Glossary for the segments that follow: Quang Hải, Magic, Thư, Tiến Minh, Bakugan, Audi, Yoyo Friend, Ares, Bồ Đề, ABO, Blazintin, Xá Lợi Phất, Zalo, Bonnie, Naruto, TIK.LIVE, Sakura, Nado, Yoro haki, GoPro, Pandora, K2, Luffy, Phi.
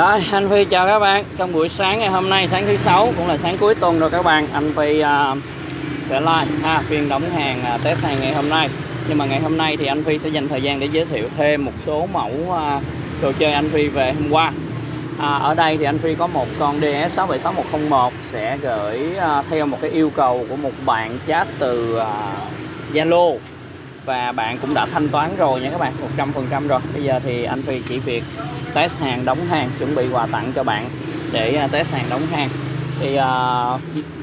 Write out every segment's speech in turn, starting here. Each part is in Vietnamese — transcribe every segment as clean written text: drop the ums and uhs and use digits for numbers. Rồi, anh Phi chào các bạn. Trong buổi sáng ngày hôm nay, sáng thứ Sáu, cũng là sáng cuối tuần rồi các bạn. Anh Phi sẽ live phiên đóng hàng test hàng ngày hôm nay. Nhưng mà ngày hôm nay thì anh Phi sẽ dành thời gian để giới thiệu thêm một số mẫu đồ chơi anh Phi về hôm qua. Ở đây thì anh Phi có một con DS676101 sẽ gửi theo một cái yêu cầu của một bạn chat từ Zalo. Và bạn cũng đã thanh toán rồi nha các bạn, 100% rồi. Bây giờ thì anh Phi chỉ việc test hàng, đóng hàng, chuẩn bị quà tặng cho bạn để test hàng, đóng hàng. Thì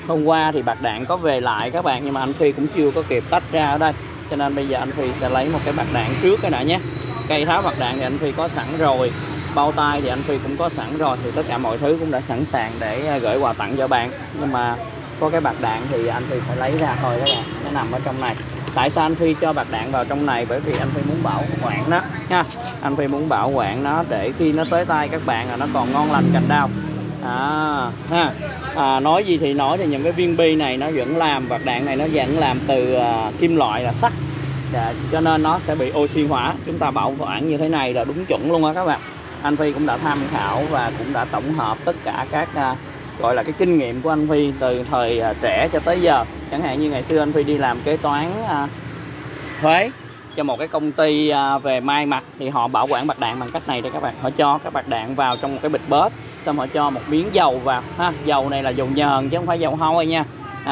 hôm qua thì bạc đạn có về lại các bạn, nhưng mà anh Phi cũng chưa có kịp tách ra ở đây. Cho nên bây giờ anh Phi sẽ lấy một cái bạc đạn trước cái đã nhé. Cây tháo bạc đạn thì anh Phi có sẵn rồi, bao tay thì anh Phi cũng có sẵn rồi. Thì tất cả mọi thứ cũng đã sẵn sàng để gửi quà tặng cho bạn. Nhưng mà có cái bạc đạn thì anh Phi phải lấy ra thôi các bạn, nó nằm ở trong này. Tại sao anh Phi cho bạc đạn vào trong này? Bởi vì anh Phi muốn bảo quản nó nha. Anh Phi muốn bảo quản nó để khi nó tới tay các bạn là nó còn ngon lành cành đao. Nói gì thì nói, thì những cái viên bi này nó vẫn làm, bạc đạn này nó vẫn làm từ kim loại là sắt, cho nên nó sẽ bị oxy hóa. Chúng ta bảo quản như thế này là đúng chuẩn luôn á các bạn. Anh Phi cũng đã tham khảo và cũng đã tổng hợp tất cả các gọi là cái kinh nghiệm của anh Phi từ thời trẻ cho tới giờ. Chẳng hạn như ngày xưa anh Phi đi làm kế toán thuế cho một cái công ty về may mặc, thì họ bảo quản bạc đạn bằng cách này đây các bạn. Họ cho các bạc đạn vào trong một cái bịch bớt, xong họ cho một miếng dầu vào ha. Dầu này là dầu nhờn chứ không phải dầu hôi nha,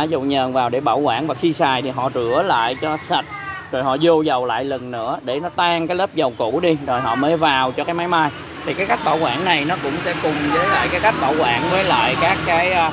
dầu nhờn vào để bảo quản. Và khi xài thì họ rửa lại cho sạch, rồi họ vô dầu lại lần nữa để nó tan cái lớp dầu cũ đi, rồi họ mới vào cho cái máy may. Thì cái cách bảo quản này nó cũng sẽ cùng với lại cái cách bảo quản với lại các cái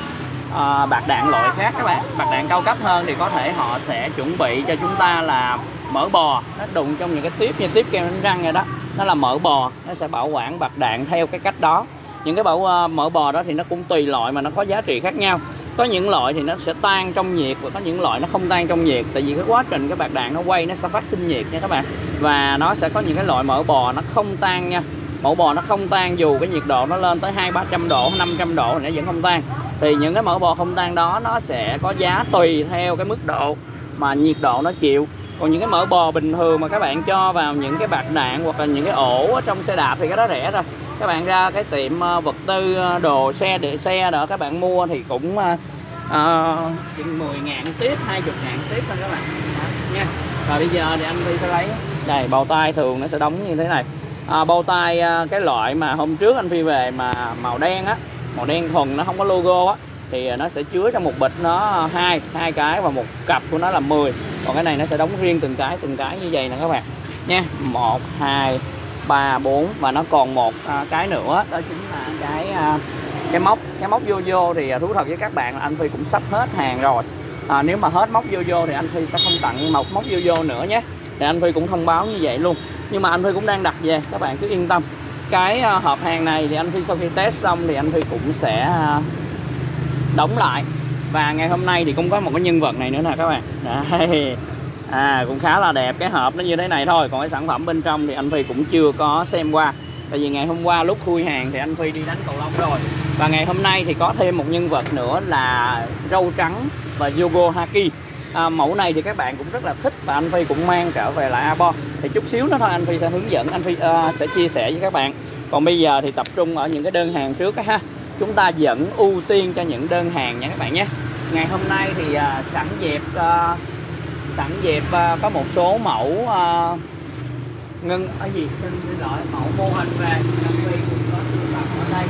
bạc đạn loại khác các bạn. Bạc đạn cao cấp hơn thì có thể họ sẽ chuẩn bị cho chúng ta là mỡ bò, nó đụng trong những cái tiếp như tiếp keo đánh răng rồi đó, nó là mỡ bò, nó sẽ bảo quản bạc đạn theo cái cách đó. Những cái mỡ bò đó thì nó cũng tùy loại mà nó có giá trị khác nhau. Có những loại thì nó sẽ tan trong nhiệt và có những loại nó không tan trong nhiệt. Tại vì cái quá trình cái bạc đạn nó quay nó sẽ phát sinh nhiệt nha các bạn. Và nó sẽ có những cái loại mỡ bò nó không tan nha. Mỡ bò nó không tan dù cái nhiệt độ nó lên tới 200-300 độ, 500 độ thì nó vẫn không tan. Thì những cái mỡ bò không tan đó nó sẽ có giá tùy theo cái mức độ mà nhiệt độ nó chịu. Còn những cái mỡ bò bình thường mà các bạn cho vào những cái bạc đạn hoặc là những cái ổ ở trong xe đạp thì cái đó rẻ rồi. Các bạn ra cái tiệm vật tư đồ xe để xe đó các bạn mua thì cũng chừng 10.000 tiếp, 20.000 tiếp thôi các bạn nha. Rồi bây giờ thì anh Phi sẽ lấy đây, bao tay thường nó sẽ đóng như thế này. Bao tay cái loại mà hôm trước anh Phi về mà màu đen á, màu đen thuần nó không có logo á, thì nó sẽ chứa trong một bịch nó hai cái và một cặp của nó là 10. Còn cái này nó sẽ đóng riêng từng cái như vậy nè các bạn nha. 1, 2, 3, 4 và nó còn một cái nữa, đó chính là cái móc Yoyo. Thì thú thật với các bạn là anh Phi cũng sắp hết hàng rồi. Nếu mà hết móc Yoyo thì anh Phi sẽ không tặng một móc Yoyo nữa nhé. Thì anh Phi cũng thông báo như vậy luôn. Nhưng mà anh Phi cũng đang đặt về, các bạn cứ yên tâm. Cái hộp hàng này thì anh Phi sau khi test xong thì anh Phi cũng sẽ đóng lại. Và ngày hôm nay thì cũng có một cái nhân vật này nữa nè các bạn. Đấy. Cũng khá là đẹp, cái hộp nó như thế này thôi. Còn cái sản phẩm bên trong thì anh Phi cũng chưa có xem qua. Tại vì ngày hôm qua lúc khui hàng thì anh Phi đi đánh cầu lông rồi. Và ngày hôm nay thì có thêm một nhân vật nữa là râu trắng và Yogo haki. Mẫu này thì các bạn cũng rất là thích và anh Phi cũng mang trở về lại ABO. Thì chút xíu nữa thôi anh Phi sẽ hướng dẫn, anh Phi sẽ chia sẻ với các bạn. Còn bây giờ thì tập trung ở những cái đơn hàng trước ha. Chúng ta vẫn ưu tiên cho những đơn hàng nha các bạn nhé. Ngày hôm nay thì sẵn dẹp có một số mẫu mẫu mô hình về. Anh Phi cũng có sưu tập ở đây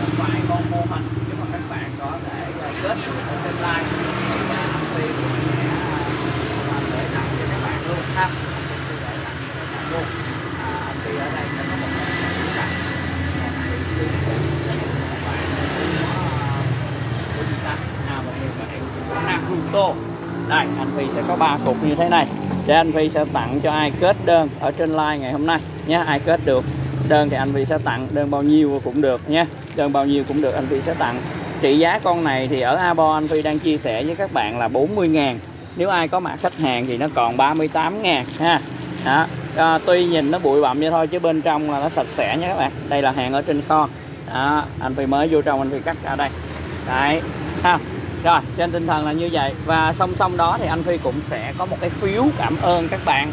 một vài con mô hình, nhưng mà các bạn có thể kết ở trên like thì anh Phi cũng sẽ để tặng cho các bạn luôn ha. Anh Phi ở đây sẽ có một cái Naruto. Đây, anh Phi sẽ có 3 cục như thế này để anh Phi sẽ tặng cho ai kết đơn ở trên live ngày hôm nay nhé. Ai kết được đơn thì anh Phi sẽ tặng, đơn bao nhiêu cũng được nhé. Đơn bao nhiêu cũng được anh Phi sẽ tặng. Trị giá con này thì ở ABO anh Phi đang chia sẻ với các bạn là 40.000. Nếu ai có mã khách hàng thì nó còn 38.000 ha. Đó. Tuy nhìn nó bụi bặm vậy thôi chứ bên trong là nó sạch sẽ nha các bạn. Đây là hàng ở trên kho. Đó, anh Phi mới vô trong anh Phi cắt ra đây. Đấy. Ha. Rồi, trên tinh thần là như vậy. Và song song đó thì anh Phi cũng sẽ có một cái phiếu cảm ơn các bạn.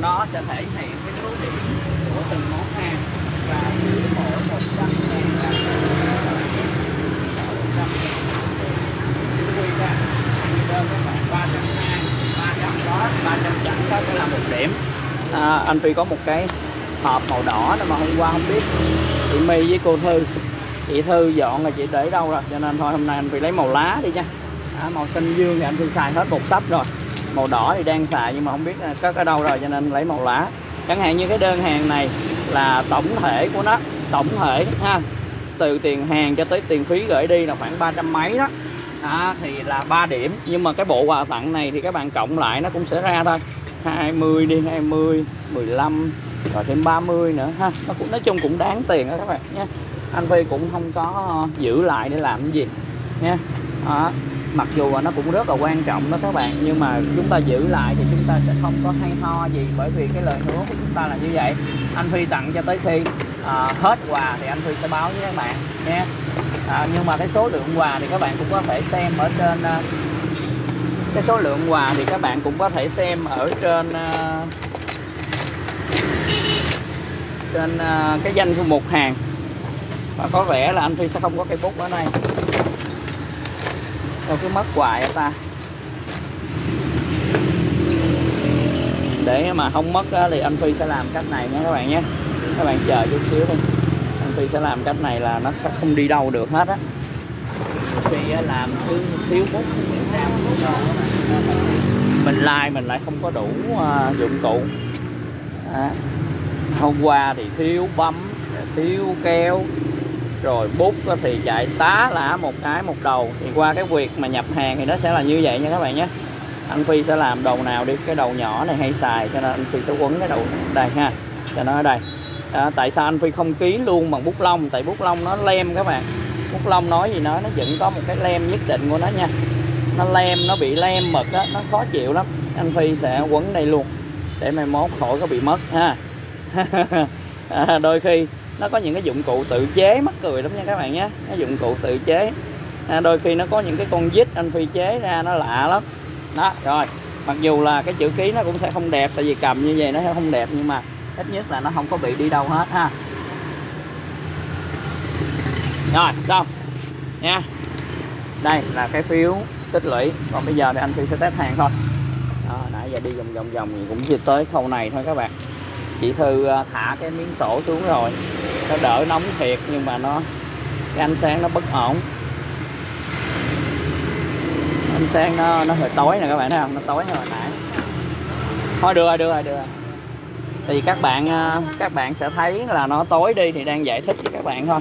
Nó sẽ thể hiện cái số điểm của từng món hàng và mỗi 100 300 đó sẽ là 1 điểm. Anh Phi có một cái hộp màu đỏ mà hôm qua không biết chị My với cô Thư, chị Thư dọn là chị để đâu rồi, cho nên thôi hôm nay anh Phi lấy màu lá đi nha. Màu xanh dương thì anh Phi xài hết 1 sắp rồi, màu đỏ thì đang xài nhưng mà không biết cất ở đâu rồi cho nên lấy màu lá. Chẳng hạn như cái đơn hàng này là tổng thể của nó, tổng thể ha, từ tiền hàng cho tới tiền phí gửi đi là khoảng 300 mấy đó. Thì là 3 điểm, nhưng mà cái bộ quà tặng này thì các bạn cộng lại nó cũng sẽ ra thôi, 20 đi, 20, 15 rồi thêm 30 nữa ha, nó cũng nói chung cũng đáng tiền đó các bạn nhé. Anh Phi cũng không có giữ lại để làm cái gì nha. Mặc dù nó cũng rất là quan trọng đó các bạn, nhưng mà chúng ta giữ lại thì chúng ta sẽ không có hay ho gì, bởi vì cái lời hứa của chúng ta là như vậy. Anh Phi tặng cho tới khi hết quà thì anh Phi sẽ báo với các bạn nha. Nhưng mà cái số lượng quà thì các bạn cũng có thể xem ở trên cái số lượng quà thì các bạn cũng có thể xem ở trên cái danh của một hàng. Và có vẻ là anh Phi sẽ không có cây bút ở đây. Đâu cứ mất hoài ta. Để mà không mất thì anh Phi sẽ làm cách này nha các bạn nhé. Các bạn chờ chút xíu thôi. Anh Phi sẽ làm cách này là nó không đi đâu được hết á. Phi làm cứ thiếu bút mình like mình lại không có đủ dụng cụ. Hôm qua thì thiếu bấm, thiếu keo, rồi bút thì chạy tá lả một cái một đầu. Thì qua cái việc mà nhập hàng thì nó sẽ là như vậy nha các bạn nhé. Anh Phi sẽ làm đầu nào đi, cái đầu nhỏ này hay xài cho nên anh Phi sẽ quấn cái đầu đây ha, cho nó ở đây. Tại sao anh Phi không ký luôn bằng bút lông? Tại bút lông nó lem các bạn, bút lông nói gì nó vẫn có một cái lem nhất định của nó nha, nó lem, nó bị lem mực đó, nó khó chịu lắm. Anh Phi sẽ quấn đây luôn để mai mốt khỏi có bị mất ha. Đôi khi nó có những cái dụng cụ tự chế mắc cười lắm nha các bạn nhé, nó dụng cụ tự chế. Đôi khi nó có những cái con vít anh Phi chế ra nó lạ lắm đó. Rồi mặc dù là cái chữ ký nó cũng sẽ không đẹp, tại vì cầm như vậy nó sẽ không đẹp, nhưng mà ít nhất là nó không có bị đi đâu hết ha. Rồi xong nha, đây là cái phiếu tích lũy. Còn bây giờ thì anh Phi sẽ test hàng thôi. Nãy giờ đi vòng thì cũng chưa tới khâu này thôi các bạn. Chị Thư thả cái miếng sổ xuống rồi, nó đỡ nóng thiệt nhưng mà nó cái ánh sáng nó bất ổn, ánh sáng nó hơi tối nè các bạn thấy không, nó tối hồi nãy. Thôi được rồi. Thì các bạn sẽ thấy là nó tối đi thì đang giải thích với các bạn thôi.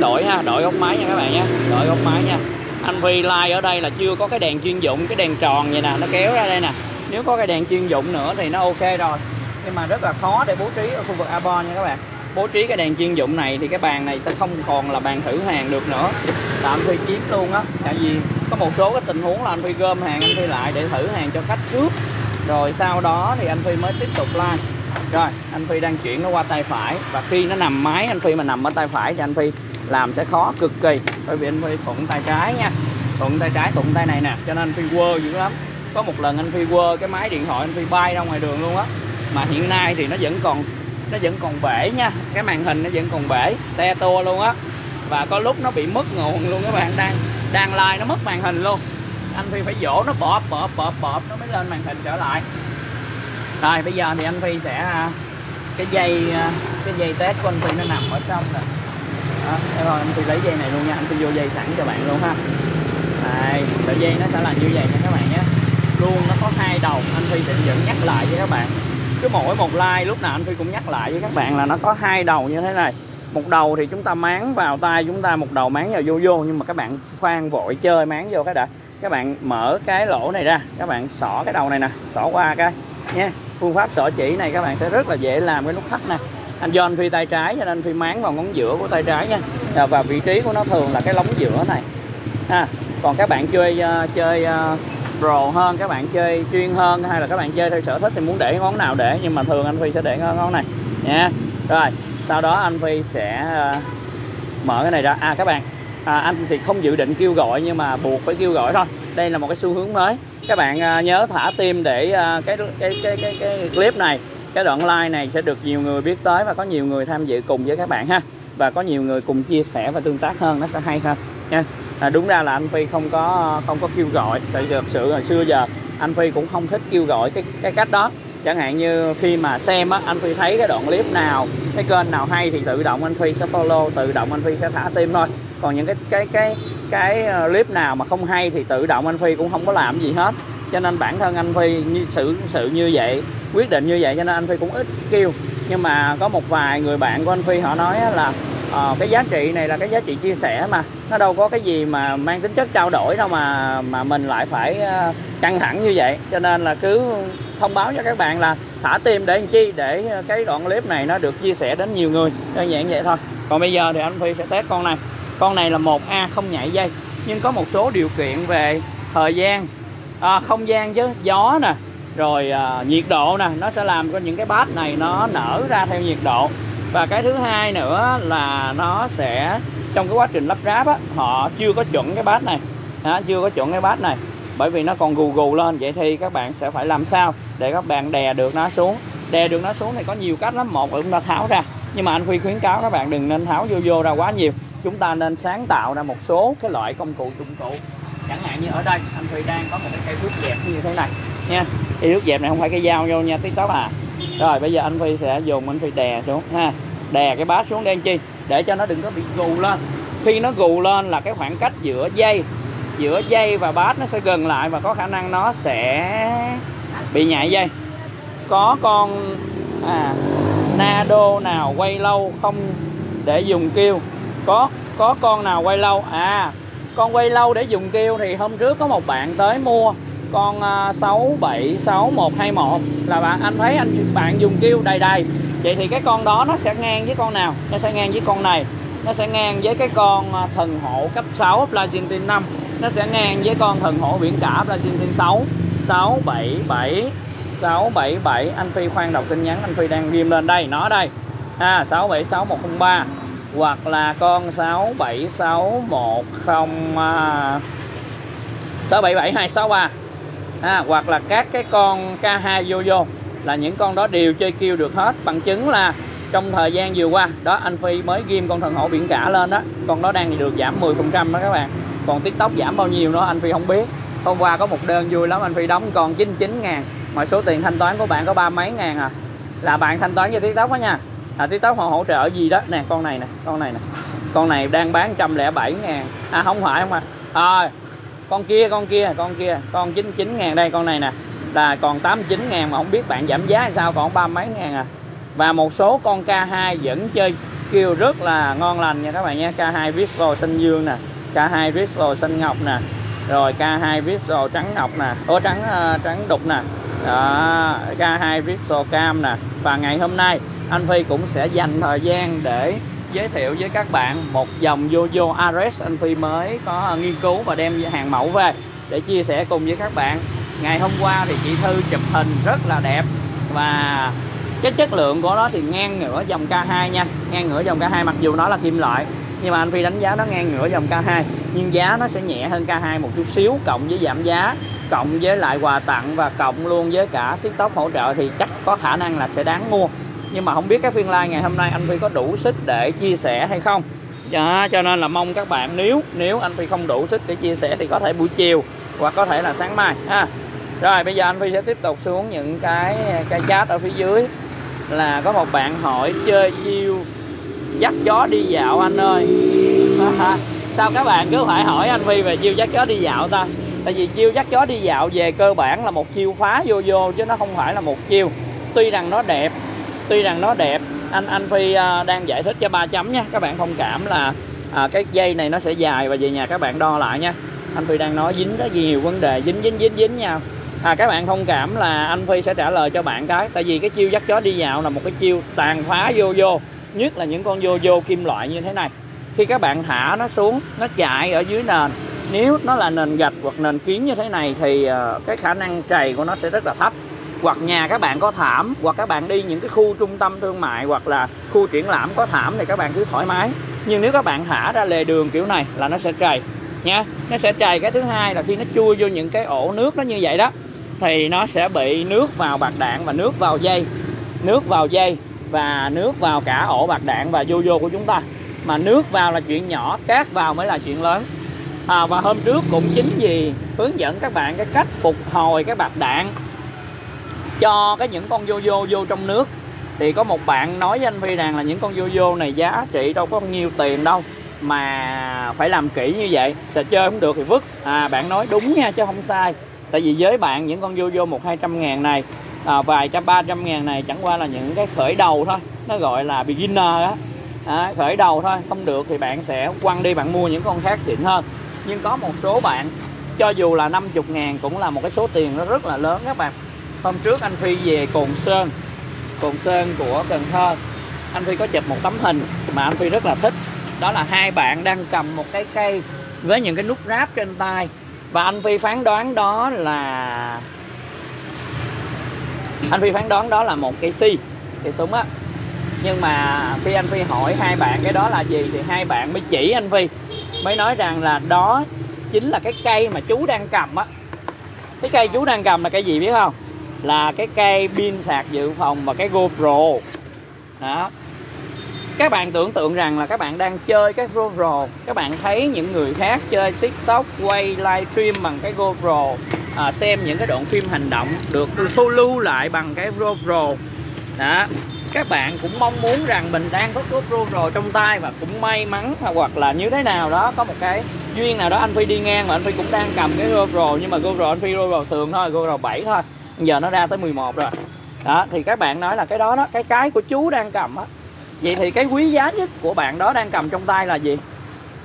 Đổi góc máy nha các bạn nhé, đổi góc máy nha. Anh Phi like ở đây là chưa có cái đèn chuyên dụng, cái đèn tròn vậy nè, nó kéo ra đây nè. Nếu có cái đèn chuyên dụng nữa thì nó ok rồi, nhưng mà rất là khó để bố trí ở khu vực ABO nha các bạn. Bố trí cái đèn chuyên dụng này thì cái bàn này sẽ không còn là bàn thử hàng được nữa, là anh Phi chiếm luôn á. Tại vì có một số cái tình huống là anh Phi gom hàng anh Phi lại để thử hàng cho khách trước, rồi sau đó thì anh Phi mới tiếp tục like. Rồi anh Phi đang chuyển nó qua tay phải, và khi nó nằm máy anh Phi mà nằm ở tay phải thì anh Phi làm sẽ khó cực kỳ, bởi vì anh Phi thuận tay trái nha, thuận tay trái, thuận tay này nè, cho nên anh Phi quơ dữ lắm. Có một lần anh Phi quơ cái máy điện thoại anh Phi bay ra ngoài đường luôn á. Mà hiện nay thì nó vẫn còn bể nha, cái màn hình nó vẫn còn bể te tua luôn á. Và có lúc nó bị mất nguồn luôn các bạn, đang like nó mất màn hình luôn, anh Phi phải dỗ nó bọp nó mới lên màn hình trở lại. Rồi bây giờ thì anh Phi sẽ cái dây test của anh Phi nó nằm ở trong rồi. Rồi anh Phi lấy dây này luôn nha, anh Phi vô dây sẵn cho bạn luôn ha. Đây, sợi dây nó sẽ là như vậy nha các bạn nhé, luôn nó có 2 đầu. Anh Phi sẽ vẫn nhắc lại với các bạn, cứ mỗi một like lúc nào anh Phi cũng nhắc lại với các bạn là nó có 2 đầu như thế này. Một đầu thì chúng ta máng vào tay chúng ta, một đầu máng vào vô. Nhưng mà các bạn khoan vội chơi máng vô cái đã, các bạn mở cái lỗ này ra, các bạn xỏ cái đầu này nè, xỏ qua cái nha. Phương pháp xỏ chỉ này các bạn sẽ rất là dễ làm cái nút thắt nè. Anh Phi tay trái cho nên anh Phi máng vào ngón giữa của tay trái nha, và vị trí của nó thường là cái lóng giữa này ha. Còn các bạn chơi pro hơn, các bạn chơi chuyên hơn, hay là các bạn chơi theo sở thích thì muốn để ngón nào để, nhưng mà thường anh Phi sẽ để ngón này nha. Rồi sau đó anh Phi sẽ mở cái này ra. Các bạn, anh thì không dự định kêu gọi nhưng mà buộc phải kêu gọi thôi, đây là một cái xu hướng mới. Các bạn nhớ thả tim để cái clip này, cái đoạn like này sẽ được nhiều người biết tới và có nhiều người tham dự cùng với các bạn ha, và có nhiều người cùng chia sẻ và tương tác hơn, nó sẽ hay hơn. nha. Đúng ra là anh Phi không có kêu gọi, tại vì thật sự là xưa giờ anh Phi cũng không thích kêu gọi cái cách đó. Chẳng hạn như khi mà xem á, anh Phi thấy cái đoạn clip nào, cái kênh nào hay thì tự động anh Phi sẽ follow, tự động anh Phi sẽ thả tim thôi. Còn những cái clip nào mà không hay thì tự động anh Phi cũng không có làm gì hết. Cho nên bản thân anh Phi như sự như vậy, quyết định như vậy, cho nên anh Phi cũng ít kêu. Nhưng mà có một vài người bạn của anh Phi họ nói là cái giá trị này là cái giá trị chia sẻ mà, nó đâu có cái gì mà mang tính chất trao đổi đâu mà mình lại phải căng thẳng như vậy. Cho nên là cứ thông báo cho các bạn là thả tim để làm chi, để cái đoạn clip này nó được chia sẻ đến nhiều người, đơn giản vậy thôi. Còn bây giờ thì anh Phi sẽ test con này. Con này là 1A không nhảy dây, nhưng có một số điều kiện về thời gian, không gian chứ, gió nè, rồi nhiệt độ nè, nó sẽ làm cho những cái bát này nó nở ra theo nhiệt độ. Và cái thứ hai nữa là nó sẽ trong cái quá trình lắp ráp á, họ chưa có chuẩn cái bát này, chưa có chuẩn cái bát này, bởi vì nó còn gù gù lên. Vậy thì các bạn sẽ phải làm sao để các bạn đè được nó xuống. Đè được nó xuống thì có nhiều cách lắm. Một là chúng ta tháo ra, nhưng mà anh Phi khuyến cáo các bạn đừng nên tháo vô ra quá nhiều. Chúng ta nên sáng tạo ra một số cái loại công cụ dụng cụ. Chẳng hạn như ở đây anh Phi đang có một cái cây rước dẹp như thế này nha. Cây rước dẹp này không phải cái dao vô nha TikTok à. Rồi bây giờ anh Phi sẽ dùng, anh Phi đè xuống ha. Đè cái bát xuống đen chi để cho nó đừng có bị gù lên. Khi nó gù lên là cái khoảng cách giữa dây và bát nó sẽ gần lại, và có khả năng nó sẽ bị nhạy dây. Có con Nado nào quay lâu không để dùng kêu? Có con nào quay lâu? Con quay lâu để dùng kêu thì hôm trước có một bạn tới mua con 676121, là anh thấy bạn dùng kêu đầy. Vậy thì cái con đó nó sẽ ngang với con nào? Nó sẽ ngang với con này, nó sẽ ngang với cái con thần hộ cấp 6 Blazintin 5, nó sẽ ngang với con thần hộ biển cả Blazintin 6 677 677. Anh Phi khoan đọc tin nhắn, anh Phi đang ghim lên đây, nó đây 676103, hoặc là con 677263, hoặc là các cái con K2 Yoyo, là những con đó đều chơi kêu được hết. Bằng chứng là trong thời gian vừa qua đó, anh Phi mới ghim con thần hộ biển cả lên đó, con đó đang được giảm 10% đó các bạn. Còn TikTok giảm bao nhiêu nữa anh Phi không biết. Hôm qua có một đơn vui lắm, anh Phi đóng con 99.000, mà số tiền thanh toán của bạn có 30 mấy ngàn à, là bạn thanh toán cho TikTok đó nha. TikTok họ hỗ trợ gì đó nè, con này nè, con này đang bán 107 ngàn. Không phải con kia, con 99 ngàn đây, con này nè là còn 89 ngàn, mà không biết bạn giảm giá hay sao, còn 30 mấy ngàn à. Và một số con K2 vẫn chơi kêu rất là ngon lành nha các bạn nha. K2 Vistro xanh dương nè, K2 Vistro xanh ngọc nè, rồi K2 Vistro trắng ngọc nè, trắng đục nè đó, K2 Vistro cam nè. Và ngày hôm nay anh Phi cũng sẽ dành thời gian để giới thiệu với các bạn một dòng Yoyo Ares anh Phi mới có nghiên cứu và đem hàng mẫu về để chia sẻ cùng với các bạn. Ngày hôm qua thì chị Thư chụp hình rất là đẹp, và cái chất lượng của nó thì ngang ngửa dòng K2 nha, ngang ngửa dòng K2, mặc dù nó là kim loại nhưng mà anh Phi đánh giá nó ngang ngửa dòng K2, nhưng giá nó sẽ nhẹ hơn K2 một chút xíu, cộng với giảm giá, cộng với lại quà tặng, và cộng luôn với cả TikTok hỗ trợ thì chắc có khả năng là sẽ đáng mua. Nhưng mà không biết cái phiên live ngày hôm nay anh Phi có đủ sức để chia sẻ hay không. Cho nên là mong các bạn, nếu anh Phi không đủ sức để chia sẻ thì có thể buổi chiều hoặc có thể là sáng mai ha. Rồi bây giờ anh Phi sẽ tiếp tục xuống những cái chat ở phía dưới. Là có một bạn hỏi chơi chiêu dắt chó đi dạo anh ơi. Sao các bạn cứ phải hỏi anh Phi về chiêu dắt chó đi dạo ta? Tại vì chiêu dắt chó đi dạo về cơ bản là một chiêu phá Yoyo, chứ nó không phải là một chiêu. Tuy rằng nó đẹp, anh Phi đang giải thích cho 3 chấm nha. Các bạn thông cảm là cái dây này nó sẽ dài, và về nhà các bạn đo lại nha. Anh Phi đang nói dính tới nhiều vấn đề, dính nhau. Các bạn thông cảm là anh Phi sẽ trả lời cho bạn cái. Tại vì cái chiêu dắt chó đi dạo là một cái chiêu tàn phá Yoyo, nhất là những con Yoyo kim loại như thế này. Khi các bạn thả nó xuống, nó chạy ở dưới nền, nếu nó là nền gạch hoặc nền kiến như thế này thì cái khả năng trầy của nó sẽ rất là thấp. Hoặc nhà các bạn có thảm, hoặc các bạn đi những cái khu trung tâm thương mại hoặc là khu triển lãm có thảm thì các bạn cứ thoải mái. Nhưng nếu các bạn thả ra lề đường kiểu này là nó sẽ trầy nha, nó sẽ trầy. Cái thứ hai là khi nó chui vô những cái ổ nước nó như vậy đó thì nó sẽ bị nước vào bạc đạn và nước vào dây và nước vào cả ổ bạc đạn và Yoyo của chúng ta. mà nước vào là chuyện nhỏ, cát vào mới là chuyện lớn. Và hôm trước cũng chính vì hướng dẫn các bạn cái cách phục hồi cái bạc đạn cho cái những con Yoyo vô trong nước, thì có một bạn nói với anh Phi rằng là những con Yoyo này giá trị đâu có nhiêu tiền đâu mà phải làm kỹ như vậy, sẽ chơi không được thì vứt. Bạn nói đúng nha chứ không sai, tại vì với bạn những con Yoyo 100-200 ngàn này, vài trăm 300 ngàn này chẳng qua là những cái khởi đầu thôi, nó gọi là beginner đó. Khởi đầu thôi, không được thì bạn sẽ quăng đi, bạn mua những con khác xịn hơn. Nhưng có một số bạn cho dù là 50 ngàn cũng là một cái số tiền nó rất là lớn các bạn. Hôm trước anh Phi về Cồn Sơn của Cần Thơ, anh Phi có chụp một tấm hình mà anh Phi rất là thích. Đó là hai bạn đang cầm một cái cây với những cái nút ráp trên tay, và anh Phi phán đoán đó là một cây si, cây súng á. Nhưng mà khi anh Phi hỏi hai bạn cái đó là gì thì hai bạn mới chỉ anh Phi, mới nói rằng là đó chính là cái cây mà chú đang cầm á. Cái cây chú đang cầm là cái gì biết không? Là cái cây pin sạc dự phòng và cái GoPro đó. Các bạn tưởng tượng rằng là các bạn đang chơi cái GoPro, các bạn thấy những người khác chơi TikTok, quay livestream bằng cái GoPro, xem những cái đoạn phim hành động được thu lưu lại bằng cái GoPro đó. Các bạn cũng mong muốn rằng mình đang có GoPro rồi trong tay, và cũng may mắn hoặc là như thế nào đó có một cái duyên nào đó anh Phi đi ngang mà anh Phi cũng đang cầm cái GoPro, nhưng mà GoPro anh Phi GoPro thường thôi, GoPro 7 thôi, giờ nó ra tới 11 rồi đó. Thì các bạn nói là cái đó đó, cái của chú đang cầm á. Vậy thì cái quý giá nhất của bạn đó đang cầm trong tay là gì?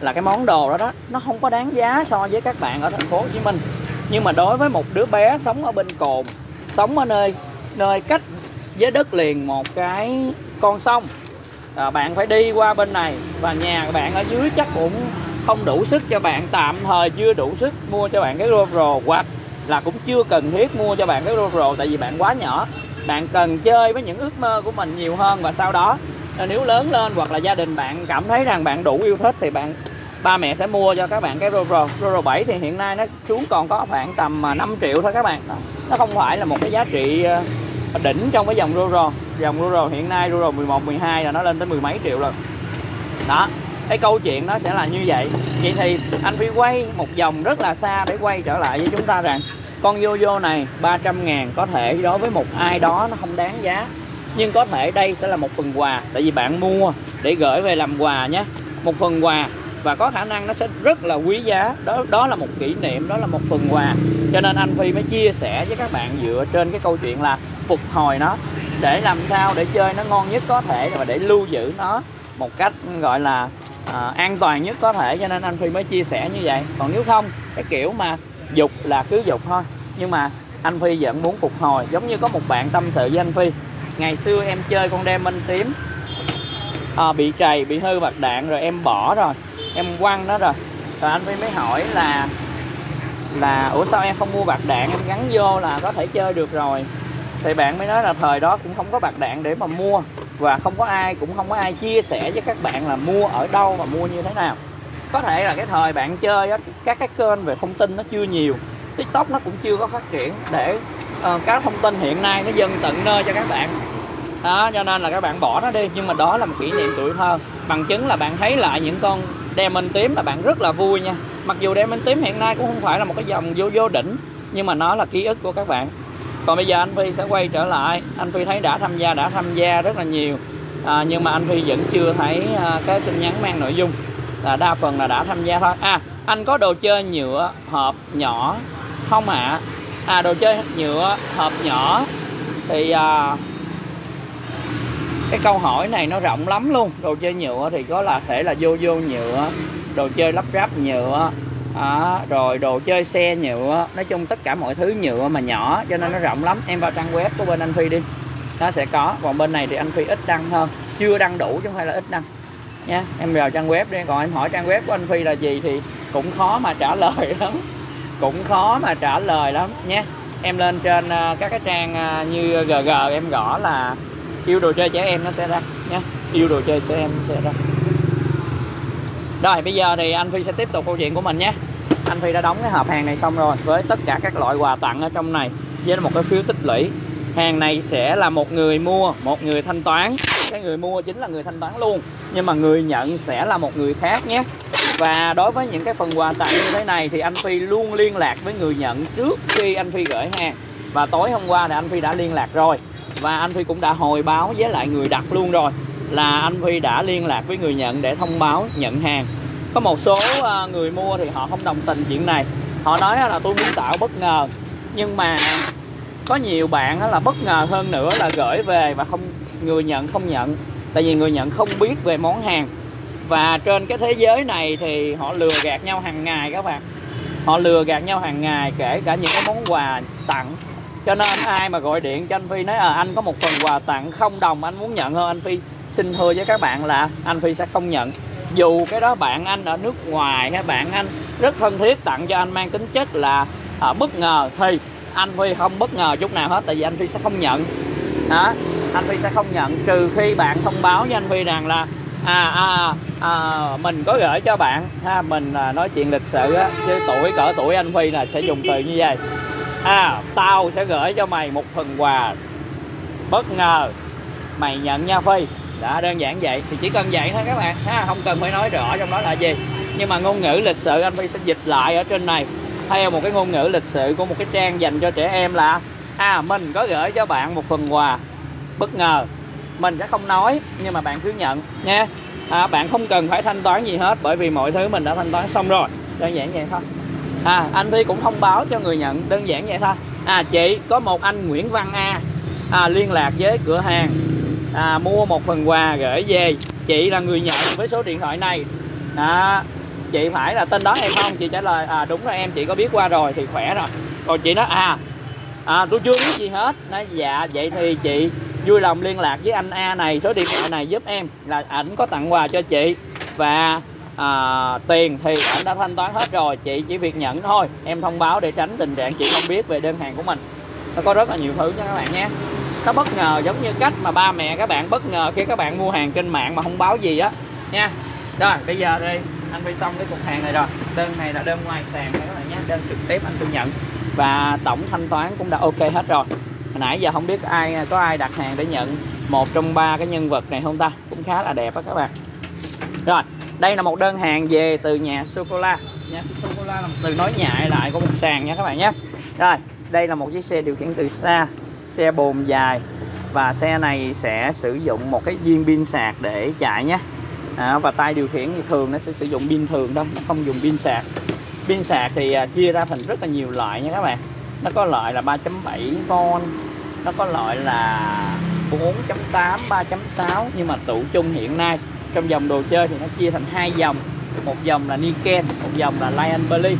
Là cái món đồ đó đó, nó không có đáng giá so với các bạn ở thành phố Hồ Chí Minh. Nhưng mà đối với một đứa bé sống ở bên cồn, sống ở nơi cách với đất liền một cái con sông, bạn phải đi qua bên này, và nhà bạn ở dưới chắc cũng không đủ sức cho bạn, tạm thời chưa đủ sức mua cho bạn cái GoPro, hoặc là cũng chưa cần thiết mua cho bạn cái GoPro, tại vì bạn quá nhỏ. Bạn cần chơi với những ước mơ của mình nhiều hơn, và sau đó nếu lớn lên hoặc là gia đình bạn cảm thấy rằng bạn đủ yêu thích thì ba mẹ sẽ mua cho các bạn cái GoPro. GoPro 7 thì hiện nay nó xuống còn có khoảng tầm 5 triệu thôi các bạn. Nó không phải là một cái giá trị đỉnh trong cái dòng GoPro. Dòng GoPro hiện nay GoPro 11, 12 là nó lên tới 10 mấy triệu rồi. Đó, cái câu chuyện nó sẽ là như vậy. Vậy thì anh Phi quay một vòng rất là xa để quay trở lại với chúng ta rằng con Yoyo này 300 ngàn có thể đối với một ai đó nó không đáng giá, nhưng có thể đây sẽ là một phần quà, tại vì bạn mua để gửi về làm quà nhé, một phần quà, và có khả năng nó sẽ rất là quý giá. Đó là một kỷ niệm, đó là một phần quà, cho nên anh Phi mới chia sẻ với các bạn dựa trên cái câu chuyện là phục hồi nó để làm sao để chơi nó ngon nhất có thể, và để lưu giữ nó một cách gọi là an toàn nhất có thể, cho nên anh Phi mới chia sẻ như vậy. Còn nếu không, cái kiểu mà dục là cứ dục thôi, nhưng mà anh Phi vẫn muốn phục hồi. Giống như có một bạn tâm sự với anh Phi, ngày xưa em chơi con đem minh tím, bị trầy, bị hư bạc đạn rồi em bỏ rồi, em quăng nó rồi. Rồi anh Phi mới hỏi là ủa sao em không mua bạc đạn em gắn vô là có thể chơi được rồi. Thì bạn mới nói là thời đó cũng không có bạc đạn để mà mua, và cũng không có ai chia sẻ với các bạn là mua ở đâu và mua như thế nào. Có thể là cái thời bạn chơi á, các cái kênh về thông tin nó chưa nhiều, TikTok nó cũng chưa có phát triển để các thông tin hiện nay nó dần tận nơi cho các bạn đó, cho nên là các bạn bỏ nó đi. Nhưng mà đó là một kỷ niệm tuổi thơ, bằng chứng là bạn thấy lại những con đem minh tím là bạn rất là vui nha. Mặc dù đem minh tím hiện nay cũng không phải là một cái dòng vô đỉnh, nhưng mà nó là ký ức của các bạn. Còn bây giờ anh Phi sẽ quay trở lại. Anh Phi thấy đã tham gia rất là nhiều, nhưng mà anh Phi vẫn chưa thấy cái tin nhắn mang nội dung, là đa phần là đã tham gia thôi. Anh có đồ chơi nhựa hộp nhỏ không ạ? Đồ chơi nhựa hộp nhỏ thì cái câu hỏi này nó rộng lắm luôn. Đồ chơi nhựa thì có là thể là Yoyo nhựa, đồ chơi lắp ráp nhựa, rồi đồ chơi xe nhựa, nói chung tất cả mọi thứ nhựa mà nhỏ, cho nên nó rộng lắm. Em vào trang web của bên anh Phi đi, nó sẽ có. Còn bên này thì anh Phi ít đăng hơn, chưa đăng đủ chứ không phải là ít đăng nha. Em vào trang web đi, còn em hỏi trang web của anh Phi là gì thì cũng khó mà trả lời lắm, nhé. Em lên trên các cái trang như GG em gõ là yêu đồ chơi trẻ em, nó sẽ ra nha, yêu đồ chơi trẻ em sẽ ra. Rồi bây giờ thì anh Phi sẽ tiếp tục câu chuyện của mình nhé. Anh Phi đã đóng cái hộp hàng này xong rồi, với tất cả các loại quà tặng ở trong này với một cái phiếu tích lũy. Hàng này sẽ là một người mua, một người thanh toán. cái người mua chính là người thanh toán luôn, nhưng mà người nhận sẽ là một người khác nhé. Và đối với những cái phần quà tặng như thế này thì anh Phi luôn liên lạc với người nhận trước khi anh Phi gửi hàng. Và tối hôm qua thì anh Phi đã liên lạc rồi, và anh Phi cũng đã hồi báo với lại người đặt luôn rồi, là anh Phi đã liên lạc với người nhận để thông báo nhận hàng. Có một số người mua thì họ không đồng tình chuyện này, họ nói là tôi muốn tạo bất ngờ. Nhưng mà có nhiều bạn là bất ngờ hơn nữa là gửi về và không, người nhận không nhận, tại vì người nhận không biết về món hàng. Và trên cái thế giới này thì họ lừa gạt nhau hàng ngày các bạn, họ lừa gạt nhau hàng ngày, kể cả những cái món quà tặng. Cho nên ai mà gọi điện cho anh Phi nói anh có một phần quà tặng 0 đồng anh muốn nhận không, anh Phi xin thưa với các bạn là anh Phi sẽ không nhận. Dù cái đó bạn anh ở nước ngoài hay bạn anh rất thân thiết tặng cho anh mang tính chất là bất ngờ, thì anh Phi không bất ngờ chút nào hết, tại vì anh Phi sẽ không nhận đó. Anh Phi sẽ không nhận trừ khi bạn thông báo với anh Phi rằng là mình có gửi cho bạn ha, mình nói chuyện lịch sự á, với tuổi cỡ tuổi anh Phi là sẽ dùng từ như vậy. Tao sẽ gửi cho mày một phần quà bất ngờ, mày nhận nha Phi. Đã đơn giản vậy, thì chỉ cần vậy thôi các bạn ha, không cần phải nói rõ trong đó là gì. Nhưng mà ngôn ngữ lịch sự anh Phi sẽ dịch lại ở trên này theo một cái ngôn ngữ lịch sự của một cái trang dành cho trẻ em là mình có gửi cho bạn một phần quà bất ngờ. Mình sẽ không nói, nhưng mà bạn cứ nhận nha. Bạn không cần phải thanh toán gì hết, bởi vì mọi thứ mình đã thanh toán xong rồi. Đơn giản vậy thôi. Anh Phi cũng thông báo cho người nhận, đơn giản vậy thôi. Chị có một anh Nguyễn Văn A liên lạc với cửa hàng mua một phần quà gửi về, chị là người nhận với số điện thoại này. Chị phải là tên đó hay không? Chị trả lời đúng rồi em, chị có biết qua rồi thì khỏe rồi. Còn chị nói tôi chưa biết gì hết. Nói dạ vậy thì chị vui lòng liên lạc với anh A này, số điện thoại này giúp em, là ảnh có tặng quà cho chị. Và tiền thì ảnh đã thanh toán hết rồi, chị chỉ việc nhận thôi. Em thông báo để tránh tình trạng chị không biết về đơn hàng của mình. Nó có rất là nhiều thứ nha các bạn nhé. Nó bất ngờ giống như cách mà ba mẹ các bạn bất ngờ khi các bạn mua hàng trên mạng mà không báo gì á nha. Rồi bây giờ đi, anh Phi xong cái cục hàng này rồi. Đơn này là đơn ngoài sàn các bạn nhé, đơn trực tiếp anh Phi nhận. Và tổng thanh toán cũng đã ok hết rồi. Hồi nãy giờ không biết có ai đặt hàng để nhận một trong ba cái nhân vật này không ta, cũng khá là đẹp á các bạn. Rồi đây là một đơn hàng về từ nhà Sakura. Nhà Sakura là một từ nói nhại lại của một sàn nha các bạn nhé. Rồi đây là một chiếc xe điều khiển từ xa, xe bồn dài, và xe này sẽ sử dụng một cái viên pin sạc để chạy nhé. Và tay điều khiển thì thường nó sẽ sử dụng pin thường đó, không dùng pin sạc. Pin sạc thì chia ra thành rất là nhiều loại nha các bạn. Nó có loại là 3.7V, nó có loại là 4.8, 3.6. Nhưng mà tụ chung hiện nay trong dòng đồ chơi thì nó chia thành hai dòng. Một dòng là Niken, một dòng là Lion Berlin.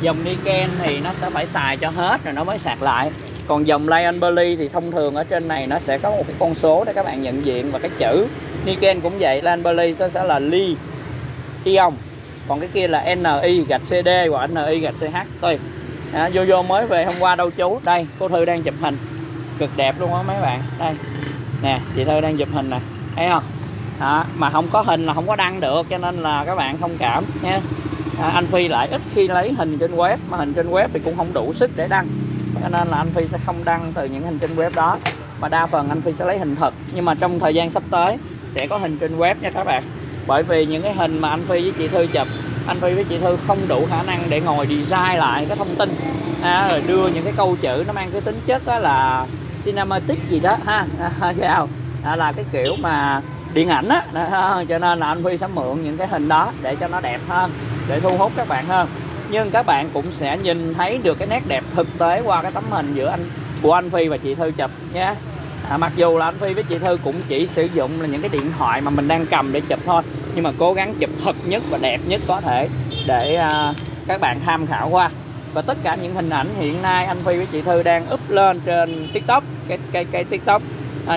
Dòng Niken thì nó sẽ phải xài cho hết rồi nó mới sạc lại. Còn dòng Lion Berlin thì thông thường ở trên này nó sẽ có một cái con số để các bạn nhận diện và cái chữ. Niken cũng vậy, Lion Berlin nó sẽ là Li Ion. Còn cái kia là NI-CD hoặc NI-CH. Yoyo mới về hôm qua đâu chú. Đây cô Thư đang chụp hình cực đẹp luôn á mấy bạn. Đây nè, chị Thư đang chụp hình nè, thấy không đó. Mà không có hình là không có đăng được, cho nên là các bạn thông cảm nha. Anh Phi lại ít khi lấy hình trên web, mà hình trên web thì cũng không đủ sức để đăng, cho nên là anh Phi sẽ không đăng từ những hình trên web đó, mà đa phần anh Phi sẽ lấy hình thật. Nhưng mà trong thời gian sắp tới sẽ có hình trên web nha các bạn, bởi vì những cái hình mà anh Phi với chị Thư chụp, anh Phi với chị Thư không đủ khả năng để ngồi design lại cái thông tin, rồi đưa những cái câu chữ nó mang cái tính chất đó là cinematic gì đó ha, là cái kiểu mà điện ảnh á, cho nên là anh Phi sẽ mượn những cái hình đó để cho nó đẹp hơn, để thu hút các bạn hơn. Nhưng các bạn cũng sẽ nhìn thấy được cái nét đẹp thực tế qua cái tấm hình giữa của anh Phi và chị Thư chụp nhé. Mặc dù là anh Phi với chị Thư cũng chỉ sử dụng là những cái điện thoại mà mình đang cầm để chụp thôi, nhưng mà cố gắng chụp thật nhất và đẹp nhất có thể để các bạn tham khảo qua. Và tất cả những hình ảnh hiện nay anh Phi với chị Thư đang up lên trên TikTok, cái TikTok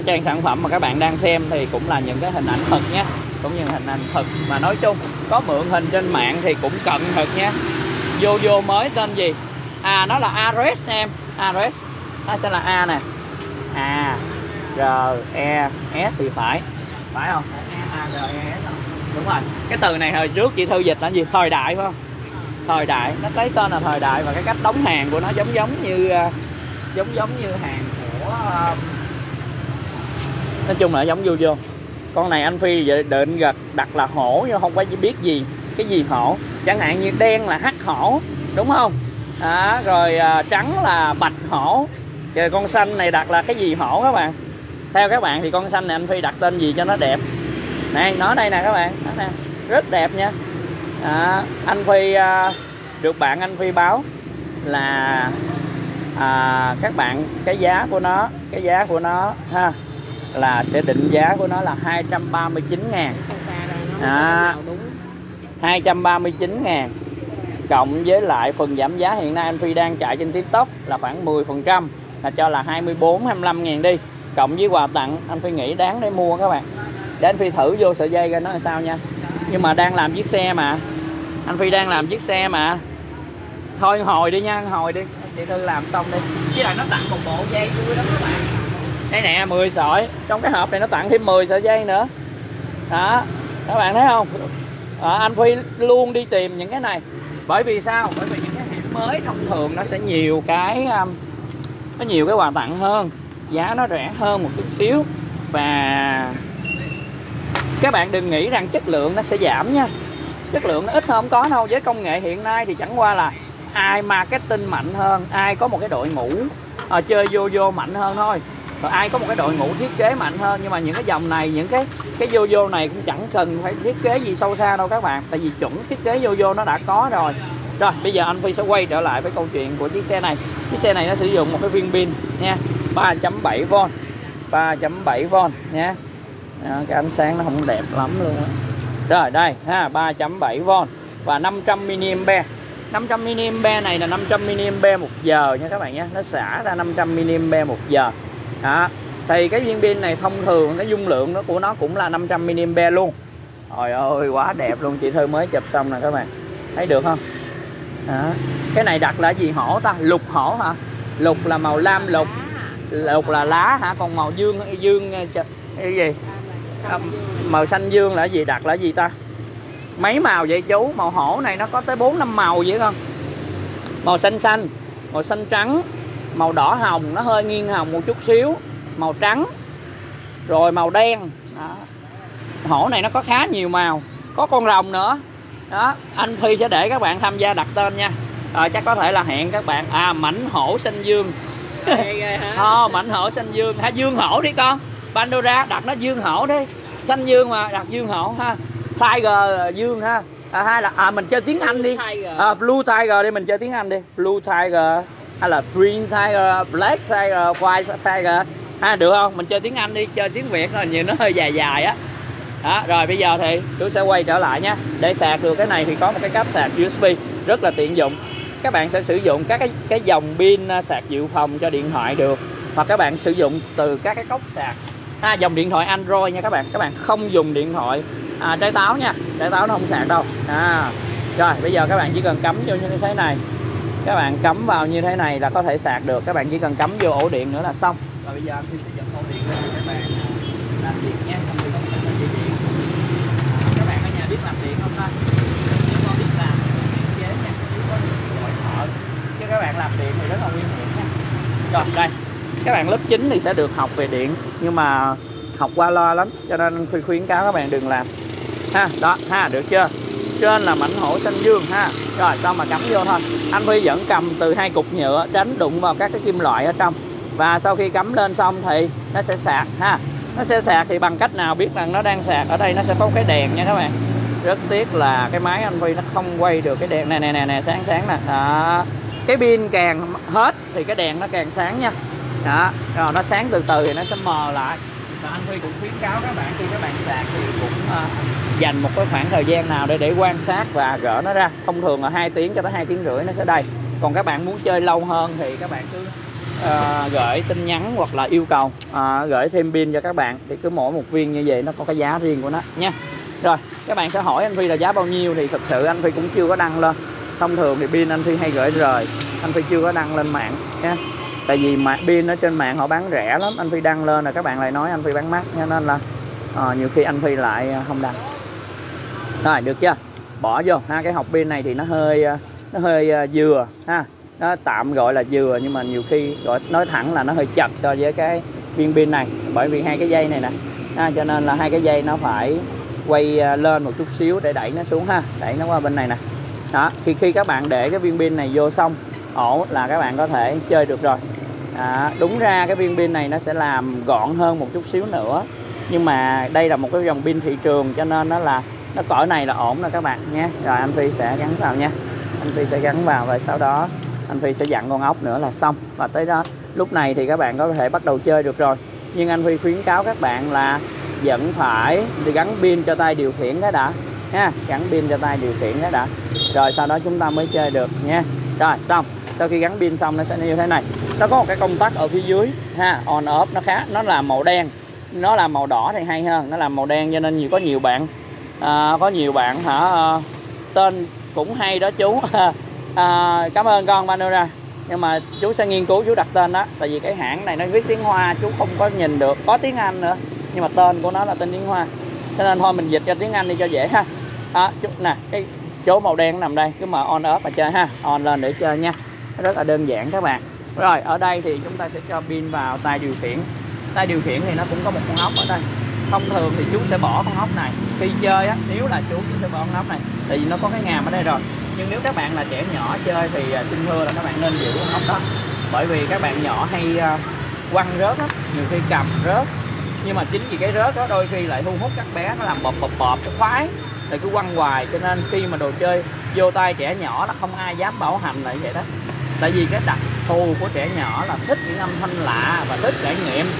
trang sản phẩm mà các bạn đang xem thì cũng là những cái hình ảnh thật nhé, cũng như hình ảnh thật. Mà nói chung có mượn hình trên mạng thì cũng cận thật nhé. Yoyo mới tên gì? Nó là Ares em, Ares. Nó sẽ là A nè, A-R-E-S thì phải không? A-R-E-S đúng rồi. Cái từ này hồi trước chị Thư dịch là gì? Thời đại phải không? Thời đại, nó lấy tên là thời đại. Và cái cách đóng hàng của nó giống như hàng của nói chung là giống Yoyo. Con này anh Phi định đặt là hổ, nhưng không có biết gì cái gì hổ. Chẳng hạn như đen là hắc hổ, đúng không? À, rồi trắng là bạch hổ. Rồi con xanh này đặt là cái gì hổ các bạn? Theo các bạn thì con xanh này anh Phi đặt tên gì cho nó đẹp? Này, nó đây nè các bạn, đó nè. Rất đẹp nha. À, anh Phi được bạn anh Phi báo là các bạn cái giá của nó ha, là sẽ định giá của nó là 239.000. À, 239.000 cộng với lại phần giảm giá hiện nay anh Phi đang chạy trên TikTok là khoảng 10%, là cho là 24-25.000 đi, cộng với quà tặng anh Phi nghĩ đáng để mua các bạn. Để anh Phi thử vô sợi dây coi nó là sao nha. Nhưng mà đang làm chiếc xe mà, anh Phi đang làm chiếc xe mà. Thôi hồi đi nha, hồi đi, chị Thư làm xong đi. Chứ là nó tặng một bộ dây vui lắm các bạn. Đây nè, 10 sợi. Trong cái hộp này nó tặng thêm 10 sợi dây nữa. Đó, các bạn thấy không? Anh Phi luôn đi tìm những cái này. Bởi vì sao? Bởi vì những cái hãng mới thông thường nó sẽ nhiều cái, nó nhiều cái quà tặng hơn, giá nó rẻ hơn một chút xíu. Và các bạn đừng nghĩ rằng chất lượng nó sẽ giảm nha. Chất lượng nó ít hơn không có đâu. Với công nghệ hiện nay thì chẳng qua là ai marketing mạnh hơn, ai có một cái đội ngũ chơi yo-yo mạnh hơn thôi. Rồi ai có một cái đội ngũ thiết kế mạnh hơn. Nhưng mà những cái dòng này, những cái yo-yo này cũng chẳng cần phải thiết kế gì sâu xa đâu các bạn. Tại vì chuẩn thiết kế yo-yo nó đã có rồi. Rồi bây giờ anh Phi sẽ quay trở lại với câu chuyện của chiếc xe này. Chiếc xe này nó sử dụng một cái viên pin nha, 3.7V, 3.7V nha. Cái ánh sáng nó không đẹp lắm luôn đó. Rồi đây ha, 3.7V và 500mAh. 500mAh này là 500mAh một giờ nha các bạn nhé. Nó xả ra 500mAh một giờ. Đó. Thì cái viên pin này thông thường cái dung lượng nó của nó cũng là 500mAh luôn. Trời ơi quá đẹp luôn, chị Thư mới chụp xong nè các bạn. Thấy được không? Đó. Cái này đặt là gì hổ ta? Lục hổ hả? Lục là màu lam lục. Lục là lá hả? Còn màu dương cái gì? Màu xanh dương là gì? Đặt là gì ta? Mấy màu vậy chú? Màu hổ này nó có tới 4-5 màu vậy không? Màu xanh xanh, màu xanh trắng, màu đỏ hồng, nó hơi nghiêng hồng một chút xíu, màu trắng, rồi màu đen. Đó. Hổ này nó có khá nhiều màu, có con rồng nữa. Đó, anh Phi sẽ để các bạn tham gia đặt tên nha. Rồi chắc có thể là hẹn các bạn mảnh hổ xanh dương. Mảnh hổ xanh dương hả? Dương hổ đi con. Pandora đặt nó dương hổ đi. Xanh dương mà, đặt dương hổ ha. Tiger dương ha. Hay là mình chơi tiếng Anh đi. Blue Tiger đi, mình chơi tiếng Anh đi. Blue Tiger hay là Green Tiger, Black Tiger, White Tiger ha, được không? Mình chơi tiếng Anh đi, chơi tiếng Việt rồi nhiều nó hơi dài dài á. Đó, rồi bây giờ thì tôi sẽ quay trở lại nha. Để sạc được cái này thì có một cái cáp sạc USB rất là tiện dụng. Các bạn sẽ sử dụng các cái dòng pin sạc dự phòng cho điện thoại được, hoặc các bạn sử dụng từ các cái cốc sạc. Dòng điện thoại Android nha các bạn. Các bạn không dùng điện thoại trái táo nha. Trái táo nó không sạc đâu. Rồi bây giờ các bạn chỉ cần cắm vô như thế này. Các bạn cắm vào như thế này là có thể sạc được. Các bạn chỉ cần cắm vô ổ điện nữa là xong. Rồi bây giờ khi sử dụng ổ điện này các bạn làm điện nha. Các bạn ở nhà biết làm điện không ta? Nếu con biết làm thì điện chế nha. Nếu có gọi thợ. Chứ các bạn làm điện thì rất là nguy hiểm nha. Rồi đây. Các bạn lớp 9 thì sẽ được học về điện, nhưng mà học qua loa lắm, cho nên khuyến cáo các bạn đừng làm ha. Đó ha, được chưa? Trên là mảnh hổ xanh dương ha. Rồi xong mà cắm vô thôi. Anh Phi vẫn cầm từ hai cục nhựa, tránh đụng vào các cái kim loại ở trong. Và sau khi cắm lên xong thì nó sẽ sạc ha. Nó sẽ sạc thì bằng cách nào biết rằng nó đang sạc? Ở đây nó sẽ có cái đèn nha các bạn. Rất tiếc là cái máy anh Phi nó không quay được cái đèn này. Nè sáng sáng nè. Đó. Cái pin càng hết thì cái đèn nó càng sáng nha. Đó, rồi nó sáng từ từ thì nó sẽ mờ lại. Và anh Huy cũng khuyến cáo các bạn khi các bạn sạc thì cũng dành một cái khoảng thời gian nào để quan sát và gỡ nó ra. Thông thường là 2 tiếng cho tới 2,5 tiếng nó sẽ đầy. Còn các bạn muốn chơi lâu hơn thì các bạn cứ gửi tin nhắn hoặc là yêu cầu gửi thêm pin cho các bạn. Thì cứ mỗi một viên như vậy nó có cái giá riêng của nó nha. Rồi các bạn sẽ hỏi anh Huy là giá bao nhiêu, thì thật sự anh Huy cũng chưa có đăng lên. Thông thường thì pin anh Huy hay gửi rời, anh Huy chưa có đăng lên mạng nha. Tại vì mà pin ở trên mạng họ bán rẻ lắm, anh Phi đăng lên là các bạn lại nói anh Phi bán mắc nha, nên là nhiều khi anh Phi lại không đăng. Rồi được chưa? Bỏ vô ha. Cái hộp pin này thì nó hơi dừa ha. Nó tạm gọi là dừa, nhưng mà nhiều khi nói thẳng là nó hơi chật so với cái viên pin này, bởi vì hai cái dây này nè ha, cho nên là hai cái dây nó phải quay lên một chút xíu để đẩy nó xuống ha, đẩy nó qua bên này nè. Đó, khi các bạn để cái viên pin này vô xong ổ là các bạn có thể chơi được rồi. Đúng ra cái viên pin này nó sẽ làm gọn hơn một chút xíu nữa, nhưng mà đây là một cái dòng pin thị trường cho nên nó là nó cỡ này là ổn rồi các bạn nhé. Rồi anh Phi sẽ gắn vào nha, anh Phi sẽ gắn vào và sau đó anh Phi sẽ dặn con ốc nữa là xong. Và tới đó lúc này thì các bạn có thể bắt đầu chơi được rồi. Nhưng anh Phi khuyến cáo các bạn là vẫn phải gắn pin cho tay điều khiển cái đã nha, gắn pin cho tay điều khiển cái đã, rồi sau đó chúng ta mới chơi được nha. Rồi xong, sau khi gắn pin xong nó sẽ như thế này, nó có một cái công tắc ở phía dưới ha, on off, nó là màu đen, nó là màu đỏ thì hay hơn, nó là màu đen. Cho nên có nhiều bạn hả, tên cũng hay đó chú. Cảm ơn con Pandora, nhưng mà chú sẽ nghiên cứu chú đặt tên đó, tại vì cái hãng này nó viết tiếng Hoa chú không có nhìn được, có tiếng Anh nữa nhưng mà tên của nó là tên tiếng Hoa, cho nên thôi mình dịch cho tiếng Anh đi cho dễ ha. Đó, chú nè, cái chỗ màu đen nằm đây, cứ mở on off mà chơi ha, on lên để chơi nha, rất là đơn giản các bạn. Rồi ở đây thì chúng ta sẽ cho pin vào tay điều khiển. Tay điều khiển thì nó cũng có một con ốc ở đây. Thông thường thì chú sẽ bỏ con ốc này khi chơi á, nếu là chú sẽ bỏ con ốc này, tại vì nó có cái ngàm ở đây rồi. Nhưng nếu các bạn là trẻ nhỏ chơi thì xin thưa là các bạn nên giữ con ốc đó, bởi vì các bạn nhỏ hay quăng rớt á, nhiều khi cầm rớt. Nhưng mà chính vì cái rớt đó đôi khi lại thu hút các bé, nó làm bọp cái khoái, rồi cứ quăng hoài. Cho nên khi mà đồ chơi vô tay trẻ nhỏ là không ai dám bảo hành lại vậy đó. Tại vì cái đặc thù của trẻ nhỏ là thích những âm thanh lạ và thích trải nghiệm,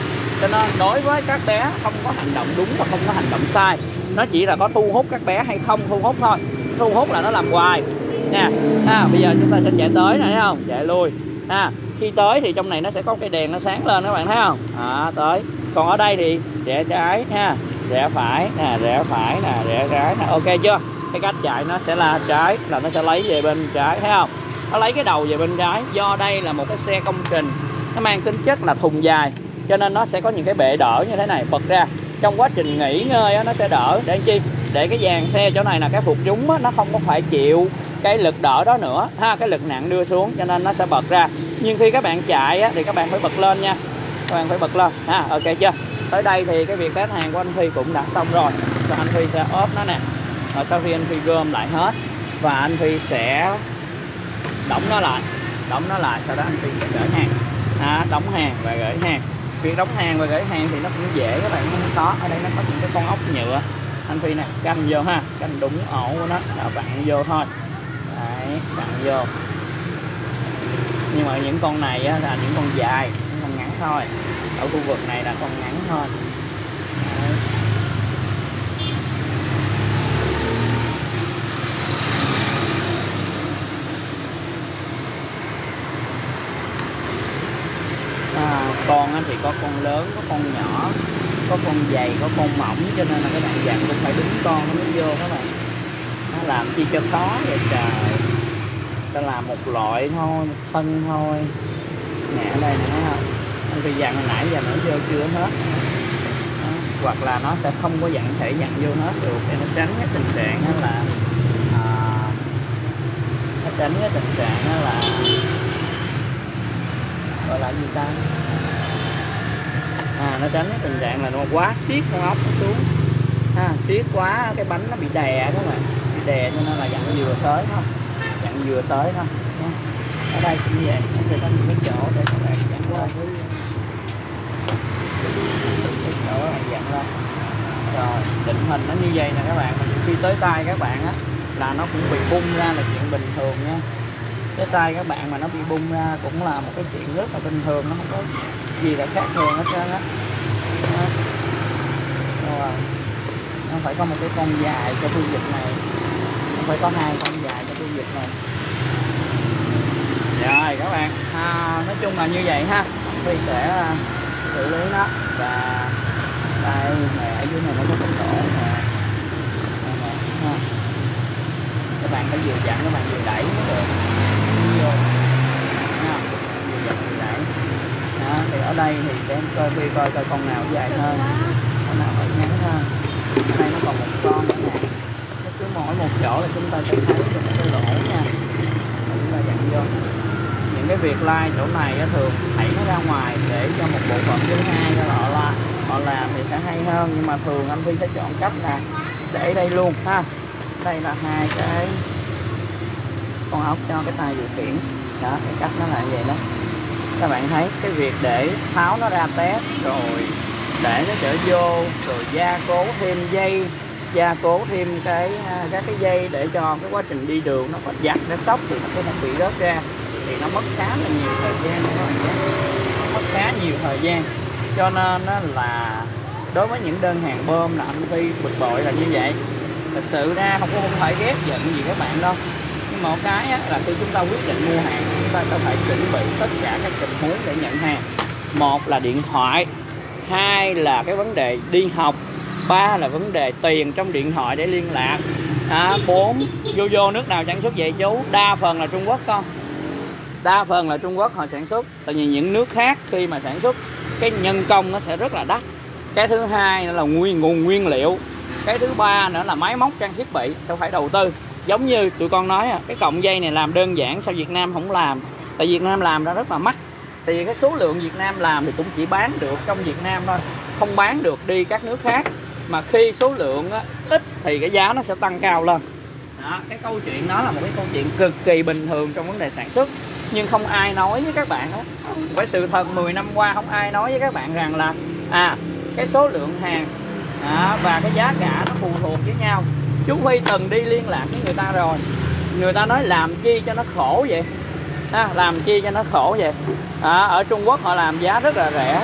cho nên đối với các bé không có hành động đúng và không có hành động sai, nó chỉ là có thu hút các bé hay không thu hút thôi. Thu hút là nó làm hoài nè. Bây giờ chúng ta sẽ chạy tới này, thấy không, chạy lui ha. Khi tới thì trong này nó sẽ có cái đèn nó sáng lên, các bạn thấy không? Tới. Còn ở đây thì rẽ trái ha, rẽ phải nè, rẽ phải nè, rẽ trái nè, ok chưa? Cái cách chạy nó sẽ là trái, là nó sẽ lấy về bên trái, thấy không? Nó lấy cái đầu về bên trái. Do đây là một cái xe công trình, nó mang tính chất là thùng dài, cho nên nó sẽ có những cái bệ đỡ như thế này bật ra. Trong quá trình nghỉ ngơi đó, nó sẽ đỡ. Để làm chi? Để cái dàn xe chỗ này là cái phục chúng đó, nó không có phải chịu cái lực đỡ đó nữa ha, cái lực nặng đưa xuống, cho nên nó sẽ bật ra. Nhưng khi các bạn chạy á, thì các bạn phải bật lên nha, các bạn phải bật lên ha, ok chưa? Tới đây thì cái việc test hàng của anh Phi cũng đã xong rồi. Rồi anh Phi sẽ ốp nó nè, rồi sau khi anh Phi gom lại hết và anh Phi sẽ đóng nó lại, sau đó anh Phi sẽ gửi hàng. Đóng hàng và gửi hàng. Việc đóng hàng và gửi hàng thì nó cũng dễ các bạn, không khó. Ở đây nó có những cái con ốc nhựa, anh Phi nè canh vô ha, canh đúng ổ của nó là bạn vô thôi. Đấy, bạn vô. Nhưng mà những con này á, là những con dài, những con ngắn thôi. Ở khu vực này là con ngắn thôi. Đấy. Con thì có con lớn, có con nhỏ, có con dày, có con mỏng, cho nên là các bạn dặn cũng phải đúng con nó mới vô các bạn. Nó làm chi cho khó vậy trời, ta làm một loại thôi, một thân thôi nè. Ở đây nè, thấy không, anh Phi dặn hồi nãy giờ nó vô chưa hết đó. Hoặc là nó sẽ không có dặn, thể dặn vô hết được để nó tránh cái tình trạng đó là nó tránh cái tình trạng đó là gọi là gì ta, nó tránh cái tình trạng là nó quá siết con ốc nó xuống ha, siết quá cái bánh nó bị đè đó, mà bị đè cho nên là dặn vừa tới thôi, ở đây cũng vậy, thì có những cái chỗ để các bạn dặn qua cái chỗ này, dặn lên rồi định hình nó như vậy nè các bạn. Khi tới tay các bạn á là nó cũng bị bung ra là chuyện bình thường nha. Cái tay các bạn mà nó bị bung ra cũng là một cái chuyện rất là bình thường, nó không có gì là khác thường hết trơn á. Nó phải có một cái con dài cho khu vực này, nó phải có hai con dài cho khu vực này. Rồi các bạn, nói chung là như vậy ha. Tôi sẽ xử lý nó. Và đây này, ở dưới này nó có con tổ nè, các bạn phải vừa dặn, các bạn vừa đẩy mới được vô. Thì ở đây thì để em coi đi, coi con nào dài hơn, con nào phải ngắn hơn. Ở đây nó còn một con nữa nè, nó cứ mỗi một chỗ là chúng ta sẽ thấy được cái lỗ nha, chúng ta dặn vô. Những cái việc lai chỗ này á, thường thảy nó ra ngoài để cho một bộ phận thứ hai ra lọ la. họ làm thì sẽ hay hơn, nhưng mà thường anh Phi sẽ chọn cách là để đây luôn ha. Đây là hai cái con ốc cho cái tay điều khiển đó, cái cách nó là như vậy đó. Các bạn thấy cái việc để tháo nó ra test rồi để nó trở vô rồi gia cố thêm dây, gia cố thêm cái các cái dây để cho cái quá trình đi đường nó có giặt nó sóc thì nó cũng không bị rớt ra, thì nó mất khá là nhiều thời gian, cho nên đó là đối với những đơn hàng bơm là anh Phi bực bội là như vậy. Thật sự ra không phải ghét giận gì các bạn đâu, nhưng một cái là khi chúng ta quyết định mua hàng chúng ta phải chuẩn bị tất cả các tình huống để nhận hàng. Một là điện thoại, hai là cái vấn đề đi học, ba là vấn đề tiền trong điện thoại để liên lạc, bốn Yoyo nước nào sản xuất vậy chú? Đa phần là Trung Quốc con, đa phần là Trung Quốc họ sản xuất, tại vì những nước khác khi mà sản xuất cái nhân công nó sẽ rất là đắt. Cái thứ hai là nguồn nguyên liệu, cái thứ ba nữa là máy móc trang thiết bị đâu phải đầu tư. Giống như tụi con nói cái cọng dây này làm đơn giản sao Việt Nam không làm, tại Việt Nam làm ra rất là mắc, tại vì cái số lượng Việt Nam làm thì cũng chỉ bán được trong Việt Nam thôi, không bán được đi các nước khác. Mà khi số lượng ít thì cái giá nó sẽ tăng cao lên đó. Cái câu chuyện đó là một cái câu chuyện cực kỳ bình thường trong vấn đề sản xuất, nhưng không ai nói với các bạn đó. Với sự thật 10 năm qua không ai nói với các bạn rằng là cái số lượng hàng và cái giá cả nó phụ thuộc với nhau. Chú Huy từng đi liên lạc với người ta rồi, người ta nói làm chi cho nó khổ vậy, làm chi cho nó khổ vậy. Ở Trung Quốc họ làm giá rất là rẻ,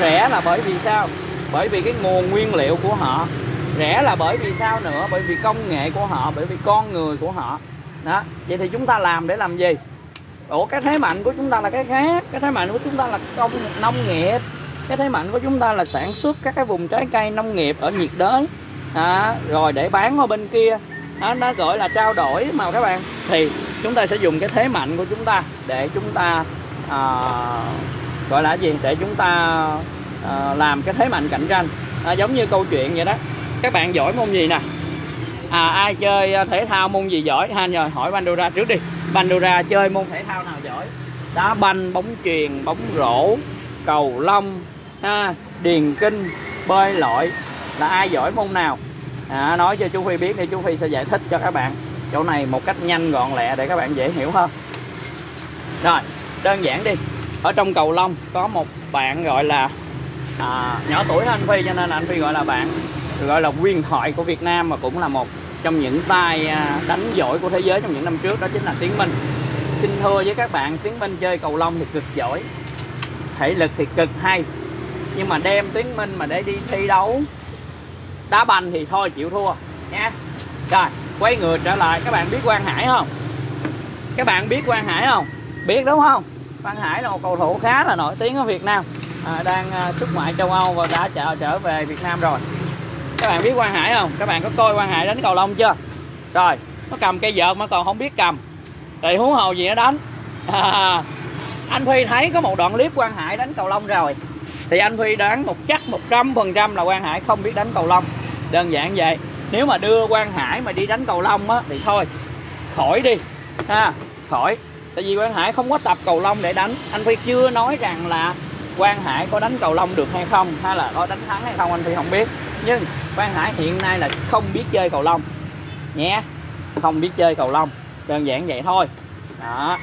rẻ là bởi vì sao? Bởi vì cái nguồn nguyên liệu của họ rẻ, là bởi vì sao nữa? Bởi vì công nghệ của họ, bởi vì con người của họ đó. Vậy thì chúng ta làm để làm gì? Cái thế mạnh của chúng ta là cái khác, cái thế mạnh của chúng ta là nông nghiệp, cái thế mạnh của chúng ta là sản xuất các cái vùng trái cây nông nghiệp ở nhiệt đới rồi để bán ở bên kia đó, nó gọi là trao đổi mà các bạn. Thì chúng ta sẽ dùng cái thế mạnh của chúng ta để chúng ta gọi là gì, để chúng ta làm cái thế mạnh cạnh tranh. Giống như câu chuyện vậy đó, các bạn giỏi môn gì nè, ai chơi thể thao môn gì giỏi ha? Rồi hỏi Pandora trước đi. Pandora chơi môn thể thao nào giỏi? Đá banh, bóng chuyền, bóng rổ, cầu lông, điền kinh, bơi lội, là ai giỏi môn nào? Nói cho chú Huy biết đi, chú Huy sẽ giải thích cho các bạn chỗ này một cách nhanh gọn lẹ để các bạn dễ hiểu hơn. Rồi, đơn giản đi. Ở trong cầu lông có một bạn gọi là nhỏ tuổi hơn anh Phi, cho nên là anh Phi gọi là bạn, gọi là huyền thoại của Việt Nam, mà cũng là một trong những tay đánh giỏi của thế giới trong những năm trước, đó chính là Tiến Minh. Xin thưa với các bạn, Tiến Minh chơi cầu lông thì cực giỏi, thể lực thì cực hay, nhưng mà đem Tiến Minh mà để đi thi đấu đá banh thì thôi chịu thua nha. Rồi quay ngược trở lại, các bạn biết Quang Hải không? Biết đúng không? Quang Hải là một cầu thủ khá là nổi tiếng ở Việt Nam, đang xuất ngoại châu Âu và đã trở về Việt Nam rồi. Các bạn biết Quang Hải không? Các bạn có coi Quang Hải đánh cầu lông chưa? Rồi, nó cầm cây vợt mà còn không biết cầm thì huống hồ gì nó đánh. Anh Phi thấy có một đoạn clip Quang Hải đánh cầu lông rồi, thì anh Phi đoán chắc 100% là Quang Hải không biết đánh cầu lông. Đơn giản vậy. Nếu mà đưa Quang Hải mà đi đánh cầu lông á, thì thôi, khỏi đi khỏi. Tại vì Quang Hải không có tập cầu lông để đánh. Anh Phi chưa nói rằng là Quang Hải có đánh cầu lông được hay không, hay là có đánh thắng hay không, anh Phi không biết. Nhưng Quang Hải hiện nay là không biết chơi cầu lông nhé, không biết chơi cầu lông, đơn giản vậy thôi đó.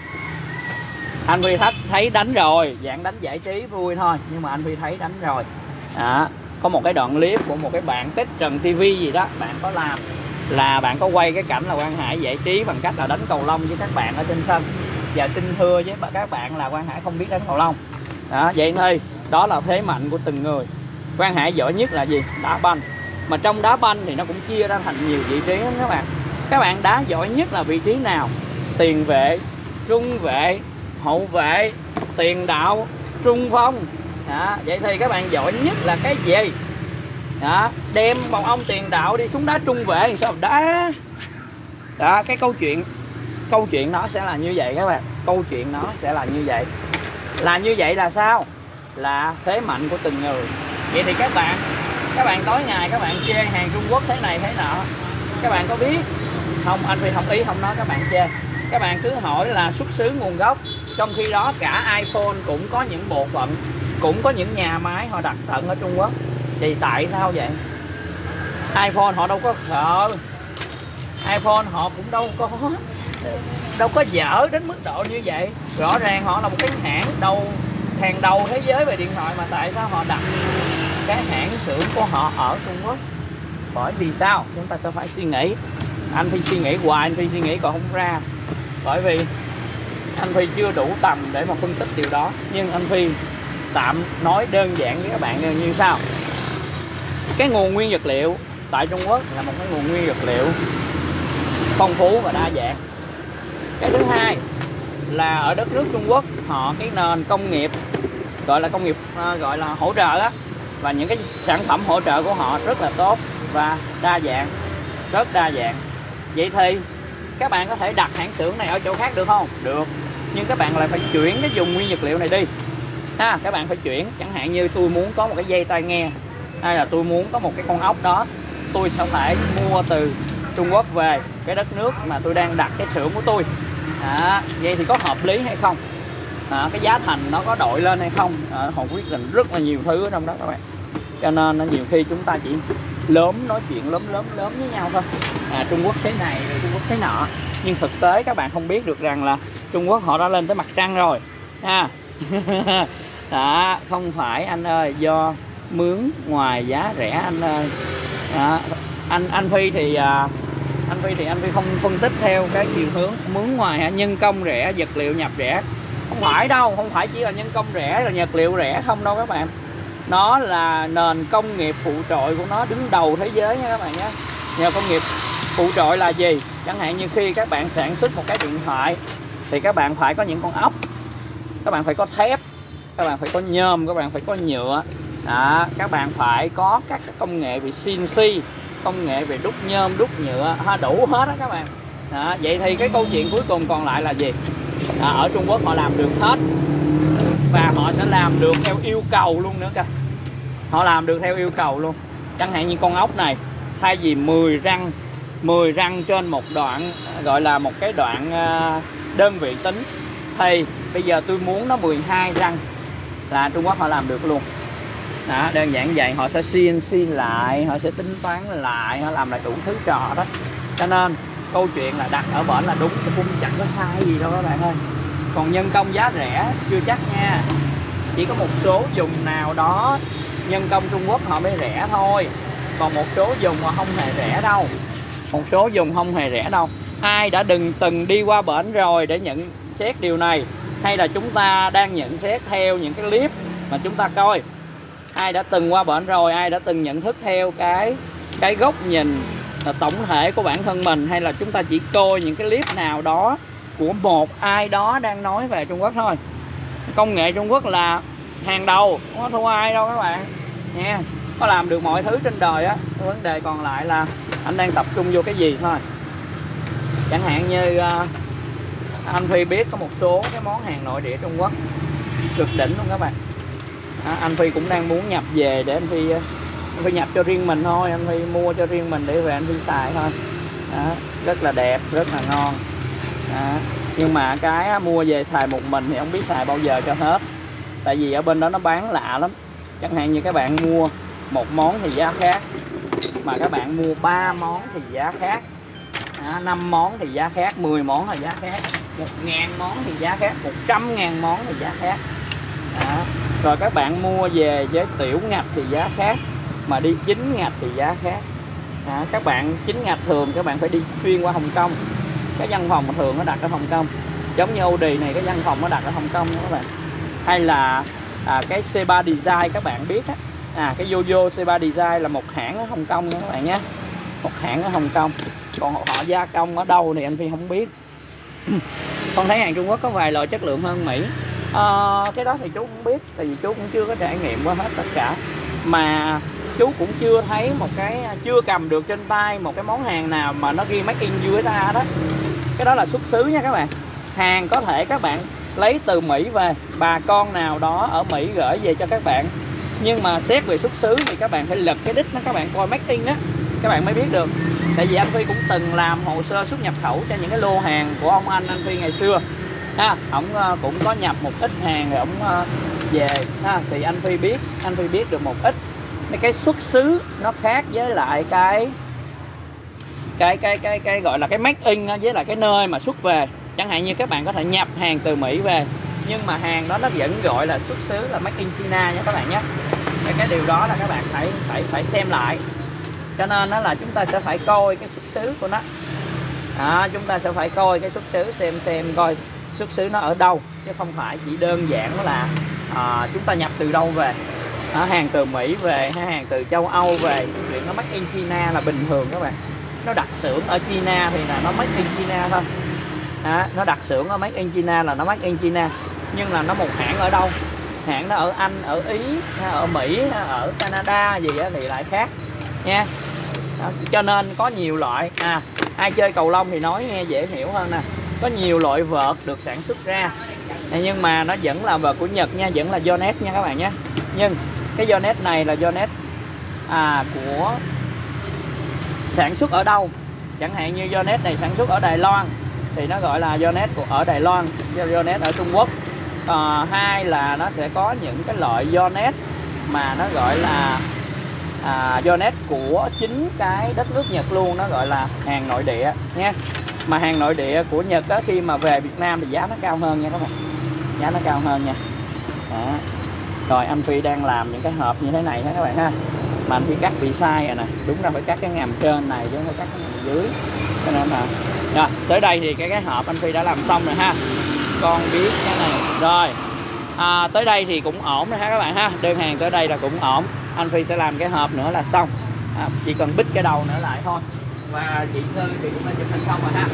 Anh Phi thấy đánh rồi, dạng đánh giải trí vui thôi, nhưng mà anh Phi thấy đánh rồi đó. Có một cái đoạn clip của một cái bạn Tết Trần TV gì đó, bạn có làm là bạn có quay cái cảnh là Quang Hải giải trí bằng cách là đánh cầu lông với các bạn ở trên sân. Và xin thưa với các bạn là Quang Hải không biết đánh cầu lông đó. Vậy thì đó là thế mạnh của từng người. Quang Hải giỏi nhất là gì? Đá banh. Mà trong đá banh thì nó cũng chia ra thành nhiều vị trí lắm các bạn. Các bạn đá giỏi nhất là vị trí nào? Tiền vệ, trung vệ, hậu vệ, tiền đạo, trung phong đó. Vậy thì các bạn giỏi nhất là cái gì đó? Đem bóng ông tiền đạo đi xuống đá trung vệ thì sao đá đó. Cái câu chuyện nó sẽ là như vậy các bạn. Là như vậy là sao? Là thế mạnh của từng người. Vậy thì các bạn tối ngày các bạn chê hàng Trung Quốc thế này thế nọ, các bạn có biết không? Anh Phi học ý không nói các bạn chê, các bạn cứ hỏi là xuất xứ nguồn gốc. Trong khi đó cả iPhone cũng có những bộ phận cũng có những nhà máy họ đặt thận ở Trung Quốc. Thì tại sao vậy? iPhone họ đâu có sợ, iPhone họ cũng đâu có dở đến mức độ như vậy. Rõ ràng họ là một cái hãng hàng đầu thế giới về điện thoại, mà tại sao họ đặt cái hãng xưởng của họ ở Trung Quốc? Bởi vì sao? Chúng ta sẽ phải suy nghĩ. Anh Phi suy nghĩ hoài, anh Phi suy nghĩ còn không ra, bởi vì anh Phi chưa đủ tầm để mà phân tích điều đó. Nhưng anh Phi tạm nói đơn giản với các bạn như sau. Cái nguồn nguyên vật liệu tại Trung Quốc là một cái nguồn nguyên vật liệu phong phú và đa dạng. Cái thứ hai là ở đất nước Trung Quốc, họ cái nền công nghiệp gọi là hỗ trợ á, và những cái sản phẩm hỗ trợ của họ rất là tốt và đa dạng, rất đa dạng. Vậy thì các bạn có thể đặt hãng xưởng này ở chỗ khác được không? Được. Nhưng các bạn lại phải chuyển cái vùng nguyên vật liệu này đi. Các bạn phải chuyển, chẳng hạn như tôi muốn có một cái dây tai nghe, hay là tôi muốn có một cái con ốc đó, tôi sẽ phải mua từ Trung Quốc về cái đất nước mà tôi đang đặt cái xưởng của tôi. Vậy thì có hợp lý hay không? Cái giá thành nó có đội lên hay không? Họ quyết định rất là nhiều thứ ở trong đó các bạn. Cho nên nhiều khi chúng ta chỉ nói chuyện lớn với nhau thôi. Trung Quốc thế này rồi Trung Quốc thế nọ. Nhưng thực tế các bạn không biết được rằng là Trung Quốc họ đã lên tới mặt trăng rồi. Không phải anh ơi, do mướn ngoài giá rẻ anh ơi. Anh Phi thì không phân tích theo cái chiều hướng mướn ngoài, nhân công rẻ, vật liệu nhập rẻ. Không phải đâu, không phải chỉ là nhân công rẻ là vật liệu rẻ không đâu các bạn. Nó là nền công nghiệp phụ trội của nó đứng đầu thế giới nha các bạn nhé. Nền công nghiệp phụ trội là gì? Chẳng hạn như khi các bạn sản xuất một cái điện thoại thì các bạn phải có những con ốc, các bạn phải có thép, các bạn phải có nhôm, các bạn phải có nhựa. Các bạn phải có các công nghệ về CNC, công nghệ về đúc nhôm, đúc nhựa, đủ hết đó các bạn. Vậy thì cái câu chuyện cuối cùng còn lại là gì? Ở Trung Quốc họ làm được hết, và họ sẽ làm được theo yêu cầu luôn nữa kìa. Họ làm được theo yêu cầu luôn. Chẳng hạn như con ốc này, thay vì 10 răng trên một đoạn, gọi là một cái đoạn đơn vị tính, thì bây giờ tôi muốn nó 12 răng là Trung Quốc họ làm được luôn. Đơn giản vậy. Họ sẽ CNC lại, họ sẽ tính toán lại, họ làm lại đủ thứ trò đó. Cho nên câu chuyện là đặt ở bển là đúng, cũng chẳng có sai gì đâu các bạn ơi. Còn nhân công giá rẻ chưa chắc nha. Chỉ có một số vùng nào đó nhân công Trung Quốc họ mới rẻ thôi, còn một số vùng mà không hề rẻ đâu. Một số vùng không hề rẻ đâu. Ai đã từng đi qua bển rồi để nhận xét điều này, hay là chúng ta đang nhận xét theo những cái clip mà chúng ta coi? Ai đã từng qua bển rồi, ai đã từng nhận thức theo cái góc nhìn là tổng thể của bản thân mình, hay là chúng ta chỉ coi những cái clip nào đó của một ai đó đang nói về Trung Quốc thôi? Công nghệ Trung Quốc là hàng đầu, không có thua ai đâu các bạn nha. Có làm được mọi thứ trên đời á. Vấn đề còn lại là anh đang tập trung vô cái gì thôi. Chẳng hạn như anh Phi biết có một số cái món hàng nội địa Trung Quốc cực đỉnh luôn các bạn. Anh Phi cũng đang muốn nhập về để anh Phi nhập cho riêng mình thôi. Anh Phi mua cho riêng mình để về anh Phi xài thôi. Rất là đẹp, rất là ngon. Nhưng mà cái mua về xài một mình thì không biết xài bao giờ cho hết. Tại vì ở bên đó nó bán lạ lắm. Chẳng hạn như các bạn mua một món thì giá khác, mà các bạn mua 3 món thì giá khác, 5 món thì giá khác, 10 món thì giá khác, 1.000 món thì giá khác, 100.000 món thì giá khác. Rồi các bạn mua về với tiểu ngạch thì giá khác, mà đi chính ngạch thì giá khác. Các bạn chính ngạch thường các bạn phải đi xuyên qua Hồng Kông. Cái văn phòng thường nó đặt ở Hồng Kông, giống như Audi này cái văn phòng nó đặt ở Hồng Kông các bạn. Hay là cái C3 Design các bạn biết á, cái Yoyo C3 Design là một hãng ở Hồng Kông nha các bạn nhé, một hãng ở Hồng Kông. Còn họ gia công ở đâu thì anh Phi không biết. Con thấy hàng Trung Quốc có vài loại chất lượng hơn Mỹ. Cái đó thì chú cũng biết, tại vì chú cũng chưa có trải nghiệm qua hết tất cả, mà chú cũng chưa thấy một cái, chưa cầm được trên tay một cái món hàng nào mà nó ghi Make in USA đó. Cái đó là xuất xứ nha các bạn. Hàng có thể các bạn lấy từ Mỹ về, bà con nào đó ở Mỹ gửi về cho các bạn, nhưng mà xét về xuất xứ thì các bạn phải lật cái đích nó, các bạn coi Make in đó các bạn mới biết được. Tại vì anh Phi cũng từng làm hồ sơ xuất nhập khẩu cho những cái lô hàng của ông anh Phi ngày xưa. Ổng cũng có nhập một ít hàng rồi ổng về ha, thì anh Phi biết được một ít cái xuất xứ nó khác với lại cái gọi là cái make in với lại cái nơi mà xuất về. Chẳng hạn như các bạn có thể nhập hàng từ Mỹ về nhưng mà hàng đó nó vẫn gọi là xuất xứ là make in China nha các bạn nhé. Cái điều đó là các bạn phải xem lại, cho nên nó là chúng ta sẽ phải coi cái xuất xứ của nó. Chúng ta sẽ phải coi cái xuất xứ, xem coi xuất xứ nó ở đâu, chứ không phải chỉ đơn giản là chúng ta nhập từ đâu về. Hàng từ Mỹ về hay hàng từ châu Âu về, chuyện nó make in China là bình thường các bạn. Nó đặt xưởng ở China thì là nó make in China thôi. Nó đặt xưởng ở make in China là nó make in China, nhưng là nó một hãng ở đâu, hãng nó ở Anh, ở Ý, ở Mỹ, ở Canada gì đó thì lại khác nha. Cho nên có nhiều loại, ai chơi cầu lông thì nói nghe dễ hiểu hơn nè, có nhiều loại vợt được sản xuất ra nhưng mà nó vẫn là vợt của Nhật nha, vẫn là Yonet nha các bạn nhé. Nhưng cái Yonet này là Yonet của sản xuất ở đâu, chẳng hạn như Yonet này sản xuất ở Đài Loan thì nó gọi là Yonet ở Đài Loan, Yonet ở Trung Quốc. Hai là nó sẽ có những cái loại Yonet mà nó gọi là Yonet của chính cái đất nước Nhật luôn, nó gọi là hàng nội địa nha. Mà hàng nội địa của Nhật đó, khi mà về Việt Nam thì giá nó cao hơn nha các bạn, giá nó cao hơn nha. Rồi anh Phi đang làm những cái hộp như thế này nha các bạn ha, mà anh Phi cắt bị sai rồi nè, đúng ra phải cắt cái ngàm trên này chứ không cắt cái ngàm dưới, cho nên là rồi tới đây thì cái hộp anh Phi đã làm xong rồi ha. Con biết cái này rồi, tới đây thì cũng ổn rồi ha các bạn ha, đơn hàng tới đây là cũng ổn. Anh Phi sẽ làm cái hộp nữa là xong, chỉ cần bít cái đầu nữa lại thôi. Và chị Thư thì cũng đã chụp hình xong rồi ha.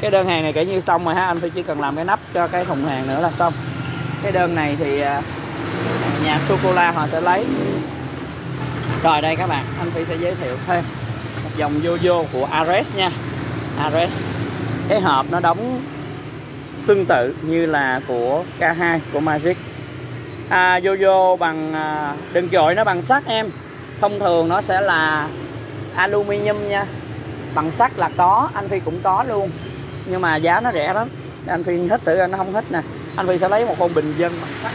Cái đơn hàng này kể như xong rồi ha, anh Phi chỉ cần làm cái nắp cho cái thùng hàng nữa là xong. Cái đơn này thì nhà sô-cô-la họ sẽ lấy. Rồi đây các bạn, anh Phi sẽ giới thiệu thêm một dòng Yoyo của Ares nha. Ares, cái hộp nó đóng tương tự như là của K2 của Magic. Yoyo bằng đừng gọi nó bằng sắt em, thông thường nó sẽ là aluminium nha. Bằng sắt là có, anh Phi cũng có luôn, nhưng mà giá nó rẻ lắm. Anh Phi hít tự nó không hít nè. Anh Phi sẽ lấy một con bình dân bằng sắt.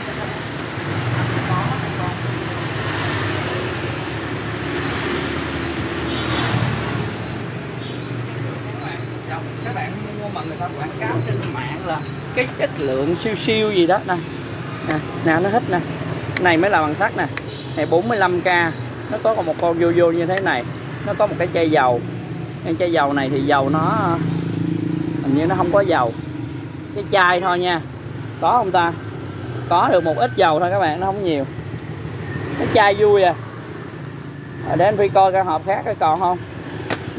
Các bạn mua mà người ta quảng cáo trên mạng là cái chất lượng siêu siêu gì đó nè. Nè nó hít nè. Này mới là bằng sắt nè. Này 45k. Nó có còn một con Yoyo như thế này. Nó có một cái chai dầu. Cái chai dầu này thì dầu nó hình như nó không có dầu, cái chai thôi nha. Có không ta? Có được một ít dầu thôi các bạn, nó không nhiều. Cái chai vui à. Rồi để anh Phi coi cái hộp khác cái còn không.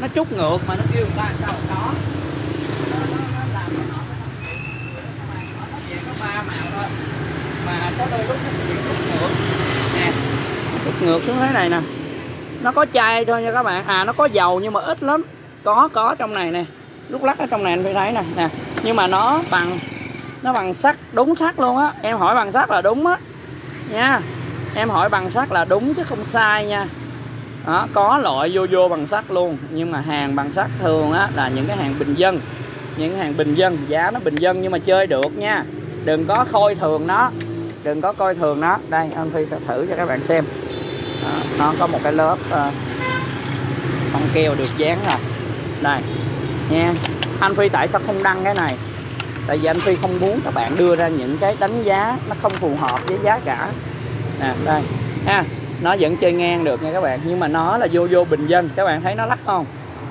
Nó trút ngược mà nó kêu người ta sao mà có. Nó làm cái hộp nó về có ba màu thôi. Mà có đôi lúc nó bị trút ngược. Nè, trút ngược xuống thế này nè. Nó có chai thôi nha các bạn. Nó có dầu nhưng mà ít lắm. Có trong này nè. Lúc lắc ở trong này anh Phi thấy nè. Nhưng mà nó bằng sắt, đúng sắt luôn á. Em hỏi bằng sắt là đúng á nha. Em hỏi bằng sắt là đúng chứ không sai nha. Đó, có loại Yoyo bằng sắt luôn, nhưng mà hàng bằng sắt thường á là những cái hàng bình dân. Những hàng bình dân, giá nó bình dân nhưng mà chơi được nha. Đừng có coi thường nó. Đừng có coi thường nó. Đây, anh Phi sẽ thử cho các bạn xem. Đó, nó có một cái lớp bằng keo được dán rồi. Đây. Nha. Anh Phi tại sao không đăng cái này? Tại vì anh Phi không muốn các bạn đưa ra những cái đánh giá nó không phù hợp với giá cả. Nè, đây. Nó vẫn chơi ngang được nha các bạn, nhưng mà nó là Yoyo bình dân. Các bạn thấy nó lắc không?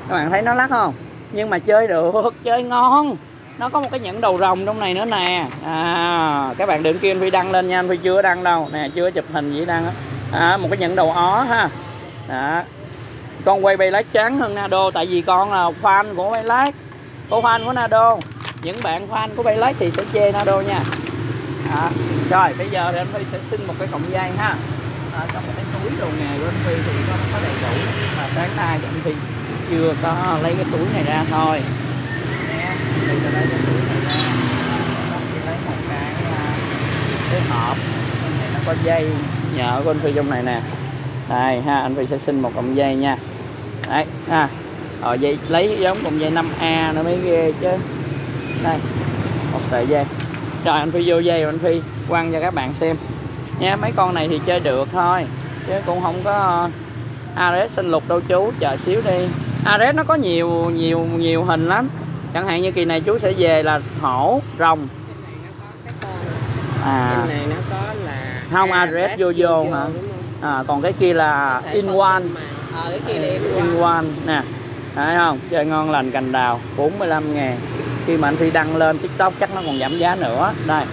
Các bạn thấy nó lắc không? Nhưng mà chơi được, chơi ngon. Nó có một cái nhẫn đầu rồng trong này nữa nè. Các bạn đừng kêu anh Phi đăng lên nha, anh Phi chưa đăng đâu. Nè, chưa chụp hình gì đăng á. Một cái nhẫn đầu ó ha. Đó. Con quay Black chán hơn Nado, tại vì con là fan của Black, của fan của Nado. Những bạn fan của Black thì sẽ chê Nado nha. Rồi bây giờ thì anh Phi sẽ xin một cái cọng dây ha. Trong cái túi đồ nghề của anh Phi thì nó không có đầy đủ, nhưng mà sáng nay thì anh Phi chưa có lấy cái túi này ra thôi. Thì sẽ lấy cái túi này ra, thì lấy một cái hộp, này nó có dây nhợ của anh Phi trong này nè. Đây ha, anh Phi sẽ xin một cọng dây nha. Đấy ha. Rồi dây lấy giống cọng dây 5A nó mới ghê chứ. Đây, một sợi dây. Rồi anh Phi vô dây rồi anh Phi quăng cho các bạn xem nha. Mấy con này thì chơi được thôi, chứ cũng không có Ares xanh lục đâu chú, chờ xíu đi. Ares nó có nhiều hình lắm. Chẳng hạn như kỳ này chú sẽ về là hổ, rồng. Trên này nó có là không Ares Yoyo hả? Còn cái kia là in one. In one nè. Thấy không? Chơi ngon lành cành đào 45.000. Khi mà anh Phi đăng lên TikTok chắc nó còn giảm giá nữa. Đây,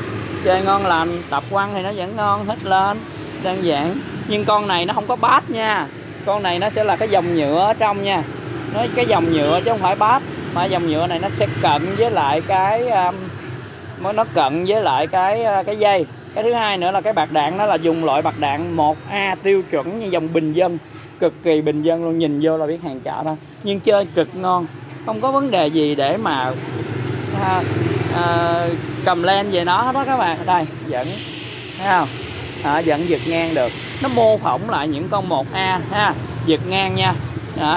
chơi ngon lành, tập quăng thì nó vẫn ngon, hết lên, đơn giản. Nhưng con này nó không có bát nha. Con này nó sẽ là cái dòng nhựa ở trong nha. Nó cái dòng nhựa chứ không phải bát. Mà dòng nhựa này nó sẽ cận với lại cái nó cận với lại cái dây. Cái thứ hai nữa là cái bạc đạn, nó là dùng loại bạc đạn 1A tiêu chuẩn như dòng bình dân, cực kỳ bình dân luôn, nhìn vô là biết hàng chợ thôi. Nhưng chơi cực ngon, không có vấn đề gì để mà cầm len về nó hết đó các bạn. Đây vẫn thấy không? Vẫn giật ngang được. Nó mô phỏng lại những con 1A ha, giật ngang nha.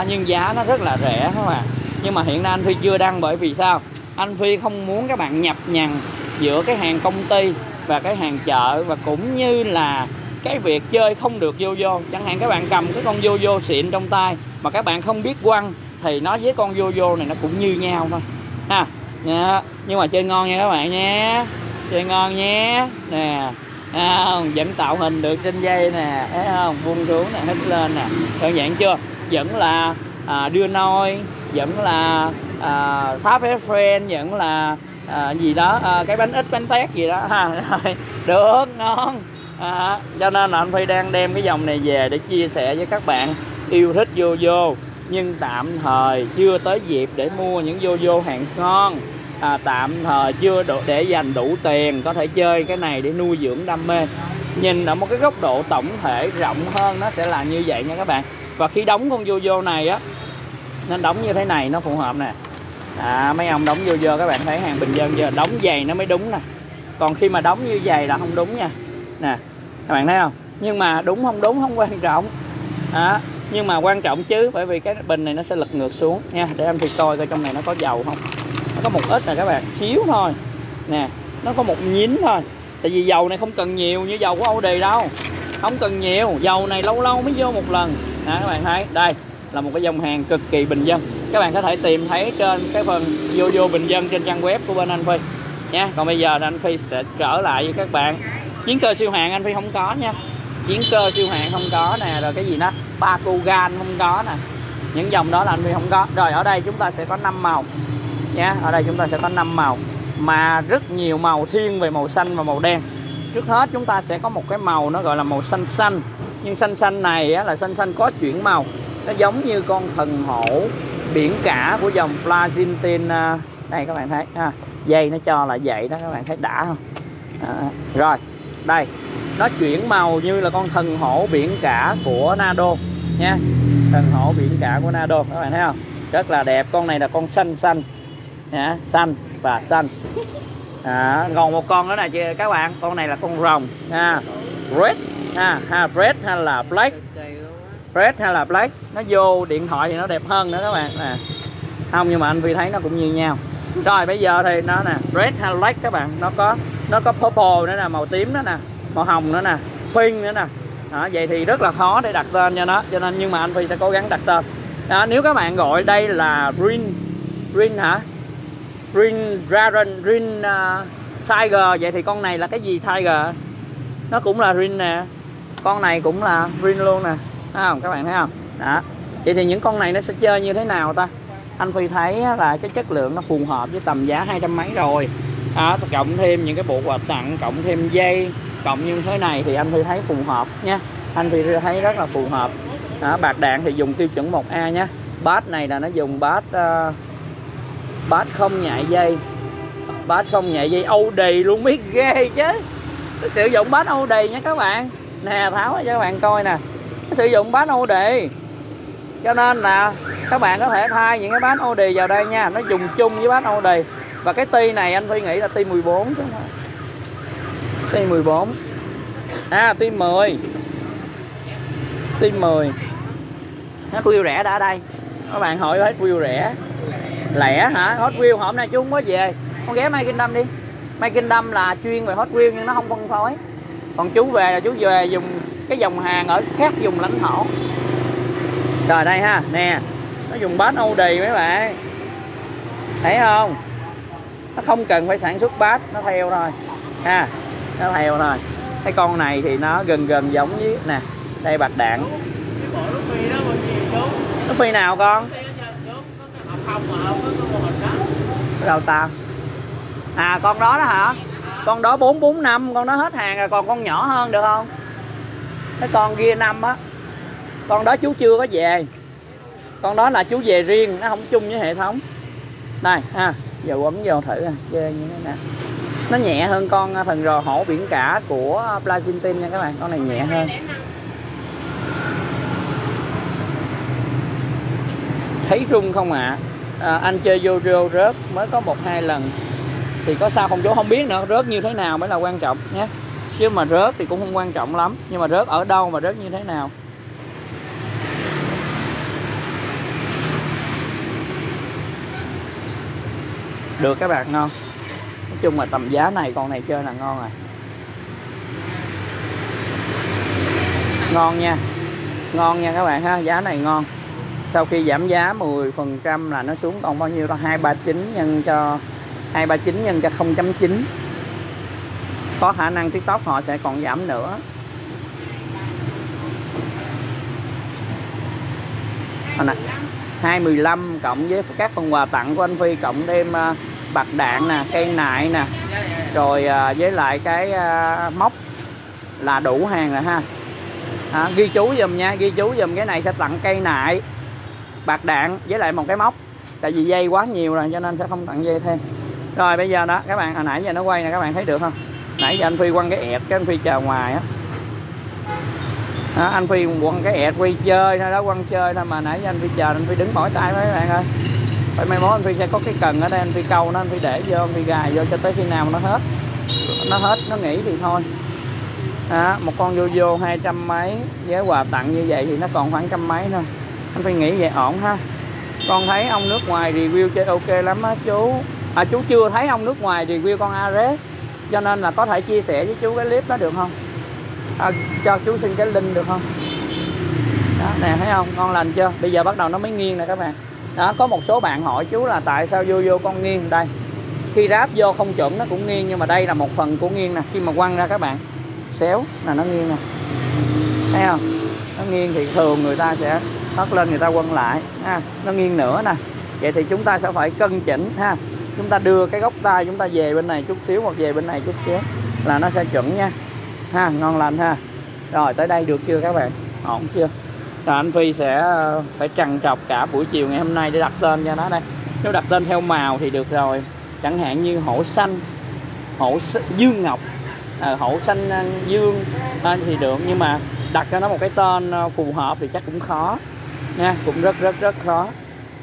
Nhưng giá nó rất là rẻ các bạn. Nhưng mà hiện nay anh Phi chưa đăng, bởi vì sao? Anh Phi không muốn các bạn nhập nhằn giữa cái hàng công ty và cái hàng chợ, và cũng như là cái việc chơi không được Yoyo. Chẳng hạn các bạn cầm cái con Yoyo xịn trong tay mà các bạn không biết quăng thì nó với con Yoyo này nó cũng như nhau thôi ha. Nhưng mà chơi ngon nha các bạn nhé, chơi ngon nhé nè. Vẫn tạo hình được trên dây nè, thấy không? Vung xuống nè, hít lên nè, đơn giản chưa? Vẫn là đưa nôi, vẫn là Pháp Friend, vẫn là gì đó, cái bánh ít bánh tét gì đó ha. Được ngon. Cho nên là anh Phi đang đem cái dòng này về để chia sẻ với các bạn yêu thích Yoyo, nhưng tạm thời chưa tới dịp để mua những Yoyo hàng ngon. Tạm thời chưa để dành đủ tiền có thể chơi cái này để nuôi dưỡng đam mê. Nhìn ở một cái góc độ tổng thể rộng hơn nó sẽ là như vậy nha các bạn. Và khi đóng con Yoyo này á, nên đóng như thế này nó phù hợp nè. Mấy ông đóng Yoyo các bạn thấy hàng bình dân giờ đóng giày nó mới đúng nè. Còn khi mà đóng như giày là không đúng nha. Nè, các bạn thấy không? Nhưng mà đúng không quan trọng. Nhưng mà quan trọng chứ, bởi vì cái bình này nó sẽ lật ngược xuống nha. Để em thì coi trong này nó có dầu không. Nó có một ít nè các bạn, xíu thôi. Nè, nó có một nhín thôi. Tại vì dầu này không cần nhiều như dầu của Audi đâu. Không cần nhiều, dầu này lâu lâu mới vô một lần. Các bạn thấy, đây là một cái dòng hàng cực kỳ bình dân. Các bạn có thể tìm thấy trên cái phần Yoyo bình dân trên trang web của bên anh Phi nha. Còn bây giờ là anh Phi sẽ trở lại với các bạn. Chiến cơ siêu hạng anh Phi không có nha. Chiến cơ siêu hạng không có nè, rồi cái gì đó Bakugan không có nè. Những dòng đó là anh Phi không có. Rồi ở đây chúng ta sẽ có 5 màu nha. Ở đây chúng ta sẽ có 5 màu, mà rất nhiều màu thiên về màu xanh và màu đen. Trước hết chúng ta sẽ có một cái màu nó gọi là màu xanh xanh. Nhưng xanh xanh này là xanh xanh có chuyển màu. Nó giống như con thần hổ biển cả của dòng Blazintin. Đây các bạn thấy dây nó cho là vậy đó, các bạn thấy đã không? Rồi đây, nó chuyển màu như là con thần hổ biển cả của Nado nha. Thần hổ biển cả của Nado, các bạn thấy không? Rất là đẹp. Con này là con xanh xanh nha, xanh và xanh. Còn một con nữa nè các bạn, con này là con rồng nha. Red red hay là black, red hay là black. Nó vô điện thoại thì nó đẹp hơn nữa các bạn nè. Không, nhưng mà anh Phi thấy nó cũng như nhau. Rồi bây giờ thì nó nè, red hay black các bạn, nó có purple nữa nè, màu tím nữa nè, màu hồng nữa nè, pink nữa nè. Vậy thì rất là khó để đặt tên cho nó, cho nên nhưng mà anh Phi sẽ cố gắng đặt tên. Nếu các bạn gọi đây là green hả? Green dragon, green tiger, vậy thì con này là cái gì tiger? Nó cũng là green nè. Con này cũng là green luôn nè. Không, các bạn thấy không? Đó. Vậy thì những con này nó sẽ chơi như thế nào ta? Anh Phi thấy là cái chất lượng nó phù hợp với tầm giá 200 mấy rồi. Cộng thêm những cái bộ quà tặng, cộng thêm dây, cộng như thế này thì anh Phi thấy phù hợp nha. Anh Phi thấy rất là phù hợp. Đó, bạc đạn thì dùng tiêu chuẩn 1A nhé. Bass này là nó dùng bass bass không nhạy dây, bass không nhạy dây Audi luôn, biết ghê chứ. Nó sử dụng bass Audi nha các bạn. Nè tháo cho các bạn coi nè, nó sử dụng bass Audi, cho nên là các bạn có thể thay những cái bass Audi vào đây nha, nó dùng chung với bass Audi. Và cái ti này anh Phi nghĩ là ti 14 chứ không, ti 14 à, ti 10, ti 10. Hot Wheel rẻ đã ở đây. Các bạn hỏi Hot Wheel rẻ lẻ hả? Hot Wheel hôm nay chú không có về, con ghé My Kingdom đi. My Kingdom là chuyên về Hot Wheel nhưng nó không phân phối. Còn chú về là chú về dùng cái dòng hàng ở khác dùng lãnh thổ. Rồi đây ha, nè, nó dùng bass Audi mấy bạn, thấy không? Nó không cần phải sản xuất bass, nó theo thôi ha, nó theo thôi. Cái con này thì nó gần gần giống với nè, đây bạc đạn. Nó phi nào con? Đâu ta? À con đó đó hả? Con đó 445, con đó hết hàng rồi, còn con nhỏ hơn được không? Cái con kia 5 á. Con đó chú chưa có về. Con đó là chú về riêng, nó không chung với hệ thống. Đây ha, giờ quấn vô thử nè, ghê như thế nào. Nó nhẹ hơn con thần rò hổ biển cả của Blazintin nha các bạn, con này nhẹ hơn. Thấy rung không ạ? À, anh chơi Yoyo rớt mới có 1-2 lần thì có sao không chú? Không biết nữa, rớt như thế nào mới là quan trọng nhé, chứ mà rớt thì cũng không quan trọng lắm, nhưng mà rớt ở đâu mà rớt như thế nào. Được các bạn, ngon. Nói chung là tầm giá này con này chơi là ngon rồi, ngon nha, ngon nha các bạn ha, giá này ngon. Sau khi giảm giá 10% là nó xuống còn bao nhiêu đó, 239 nhân cho 239 nhân cho 0.9. Có khả năng TikTok họ sẽ còn giảm nữa. Hồi nãy 215 cộng với các phần quà tặng của anh Phi, cộng thêm bạc đạn nè, cây nại nè, rồi với lại cái móc là đủ hàng rồi ha. À, ghi chú dùm nha, ghi chú dùm, cái này sẽ tặng cây nại, bạc đạn với lại một cái móc, tại vì dây quá nhiều rồi cho nên sẽ không tặng dây thêm. Rồi bây giờ đó các bạn, hồi nãy giờ nó quay nè, các bạn thấy được không? Nãy giờ anh Phi quăng cái ẹt, cái anh Phi chờ ngoài á, anh Phi quăng cái ẹt quay chơi thôi đó, quăng chơi thôi mà nãy giờ anh Phi chờ, anh Phi đứng mỏi tay mấy bạn ơi. Phải mai mốt anh Phi sẽ có cái cần ở đây, anh Phi câu nó, anh Phi để vô, anh Phi gài vô cho tới khi nào nó hết nó nghỉ thì thôi. Đó, một con Yoyo 200 mấy với quà tặng như vậy thì nó còn khoảng 100 mấy thôi. Anh Phi nghĩ vậy ổn ha. Con thấy ông nước ngoài review chơi ok lắm á chú. À chú chưa thấy ông nước ngoài review con Ares, cho nên là có thể chia sẻ với chú cái clip đó được không? À, cho chú xin cái link được không? Đó, nè thấy không? Ngon lành chưa? Bây giờ bắt đầu nó mới nghiêng nè các bạn. Đó, có một số bạn hỏi chú là tại sao Yoyo con nghiêng đây. Khi ráp vô không chuẩn nó cũng nghiêng, nhưng mà đây là một phần của nghiêng nè. Khi mà quăng ra các bạn, xéo là nó nghiêng nè. Thấy không? Nó nghiêng thì thường người ta sẽ hất lên, người ta quăng lại ha, nó nghiêng nữa nè. Vậy thì chúng ta sẽ phải cân chỉnh ha, chúng ta đưa cái góc tay chúng ta về bên này chút xíu hoặc về bên này chút xíu là nó sẽ chuẩn nha ha. Ngon lành ha. Rồi tới đây được chưa các bạn, ổn chưa? Rồi anh Phi sẽ phải trằn trọc cả buổi chiều ngày hôm nay để đặt tên cho nó đây. Nếu đặt tên theo màu thì được rồi, chẳng hạn như hổ xanh, hổ dương ngọc, hổ xanh dương thì được, nhưng mà đặt cho nó một cái tên phù hợp thì chắc cũng khó nha, cũng rất khó.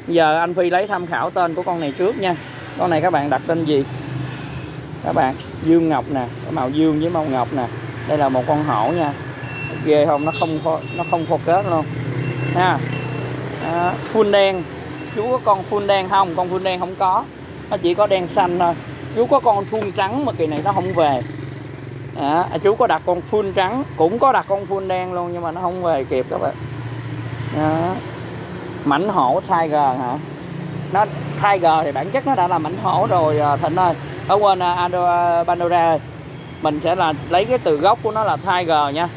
Giờ anh Phi lấy tham khảo tên của con này trước nha. Con này các bạn đặt tên gì các bạn? Dương ngọc nè, cái màu dương với màu ngọc nè. Đây là một con hổ nha, ghê không? Nó không focus luôn ha. Full đen, chú có con full đen không? Con full đen không có, nó chỉ có đen xanh thôi. Chú có con full trắng mà kỳ này nó không về. Chú có đặt con full trắng, cũng có đặt con full đen luôn, nhưng mà nó không về kịp các bạn. Đó. Mảnh hổ Tiger hả? Nó Tiger thì bản chất nó đã là mảnh hổ rồi Thịnh ơi. Ở quên Pandora ơi. Mình sẽ là lấy cái từ gốc của nó là Tiger nha.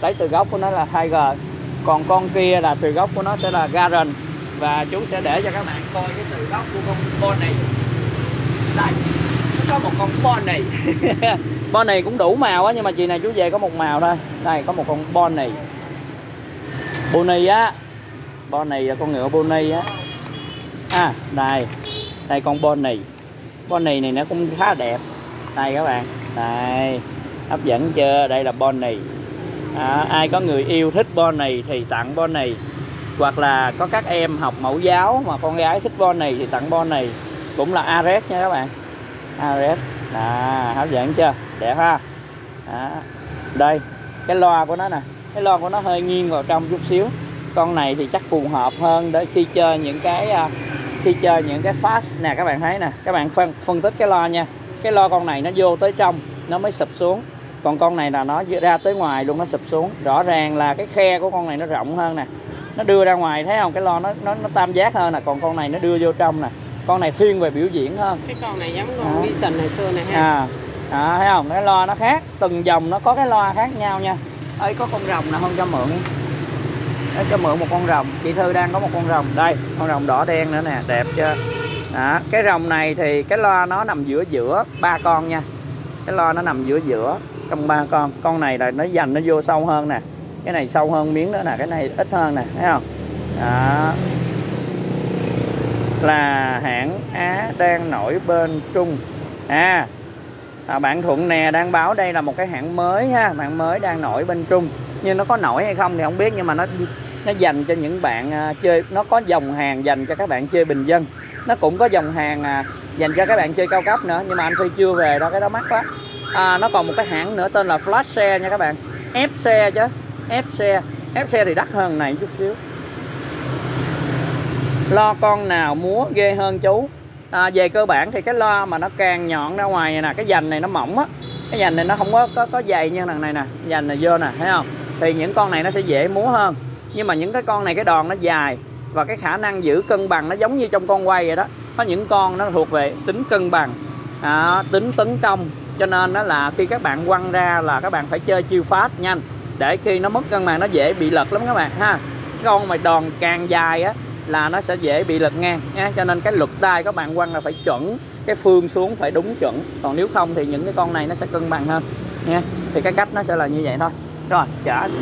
Lấy từ gốc của nó là Tiger. Còn con kia là từ gốc của nó sẽ là Garen. Và chú sẽ để cho các bạn coi cái từ gốc của con Bonnie. Đây, có một con Bonnie. Bonnie cũng đủ màu á, nhưng mà chị này chú về có một màu thôi. Đây có một con Bonnie. Bonnie á, Bonnie là con ngựa Bonnie á. À, đây, đây con Bonnie. Bonnie này nó cũng khá đẹp. Đây các bạn, đây, hấp dẫn chưa? Đây là Bonnie. À, ai có người yêu thích Bonnie thì tặng Bonnie. Hoặc là có các em học mẫu giáo mà con gái thích Bonnie thì tặng Bonnie. Cũng là Ares nha các bạn. Ares, à, hấp dẫn chưa? Đẹp ha. À, đây, cái loa của nó nè. Cái loa của nó hơi nghiêng vào trong chút xíu. Con này thì chắc phù hợp hơn để khi chơi những cái fast nè, các bạn thấy nè. Các bạn phân tích cái loa nha. Cái loa con này nó vô tới trong nó mới sụp xuống. Còn con này là nó ra tới ngoài luôn, nó sụp xuống. Rõ ràng là cái khe của con này nó rộng hơn nè. Nó đưa ra ngoài, thấy không? Cái loa nó tam giác hơn nè. Còn con này nó đưa vô trong nè. Con này thiên về biểu diễn hơn. Cái con này giống con Vision hồi xưa này ha. À, à, thấy không? Cái loa nó khác. Từng dòng nó có cái loa khác nhau nha. Ơi, có con rồng nào không cho mượn? Nó cho mượn một con rồng. Chị Thư đang có một con rồng. Đây, con rồng đỏ đen nữa nè. Đẹp chưa? Đó, cái rồng này thì cái loa nó nằm giữa ba con nha. Cái loa nó nằm giữa trong ba con. Con này là nó dành nó vô sâu hơn nè. Cái này sâu hơn miếng nữa nè. Cái này ít hơn nè. Thấy không? Đó. Là hãng Á đang nổi bên Trung. À, bạn Thuận nè đang báo đây là một cái hãng mới ha. Bạn mới đang nổi bên Trung. Nhưng nó có nổi hay không thì không biết. Nhưng mà nó dành cho những bạn chơi. Nó có dòng hàng dành cho các bạn chơi bình dân. Nó cũng có dòng hàng dành cho các bạn chơi cao cấp nữa. Nhưng mà anh Phi chưa về đâu, cái đó mắc quá. À, nó còn một cái hãng nữa tên là Flash Share nha các bạn. F-Share chứ. F-Share thì đắt hơn này chút xíu. Lo con nào múa ghê hơn chú. À, về cơ bản thì cái loa mà nó càng nhọn ra ngoài này nè. Cái dành này nó mỏng á. Cái dành này nó không có dày như thằng này nè. Dành này vô nè, thấy không? Thì những con này nó sẽ dễ múa hơn. Nhưng mà những cái con này cái đòn nó dài. Và cái khả năng giữ cân bằng nó giống như trong con quay vậy đó. Có những con nó thuộc về tính cân bằng, tính tấn công. Cho nên đó là khi các bạn quăng ra là các bạn phải chơi chiêu fast nhanh. Để khi nó mất cân bằng nó dễ bị lật lắm các bạn ha. Con mà đòn càng dài á là nó sẽ dễ bị lật ngang nha. Cho nên cái lực tay các bạn quăng là phải chuẩn. Cái phương xuống phải đúng chuẩn. Còn nếu không thì những cái con này nó sẽ cân bằng hơn nha. Thì cái cách nó sẽ là như vậy thôi. Rồi, trả rồi,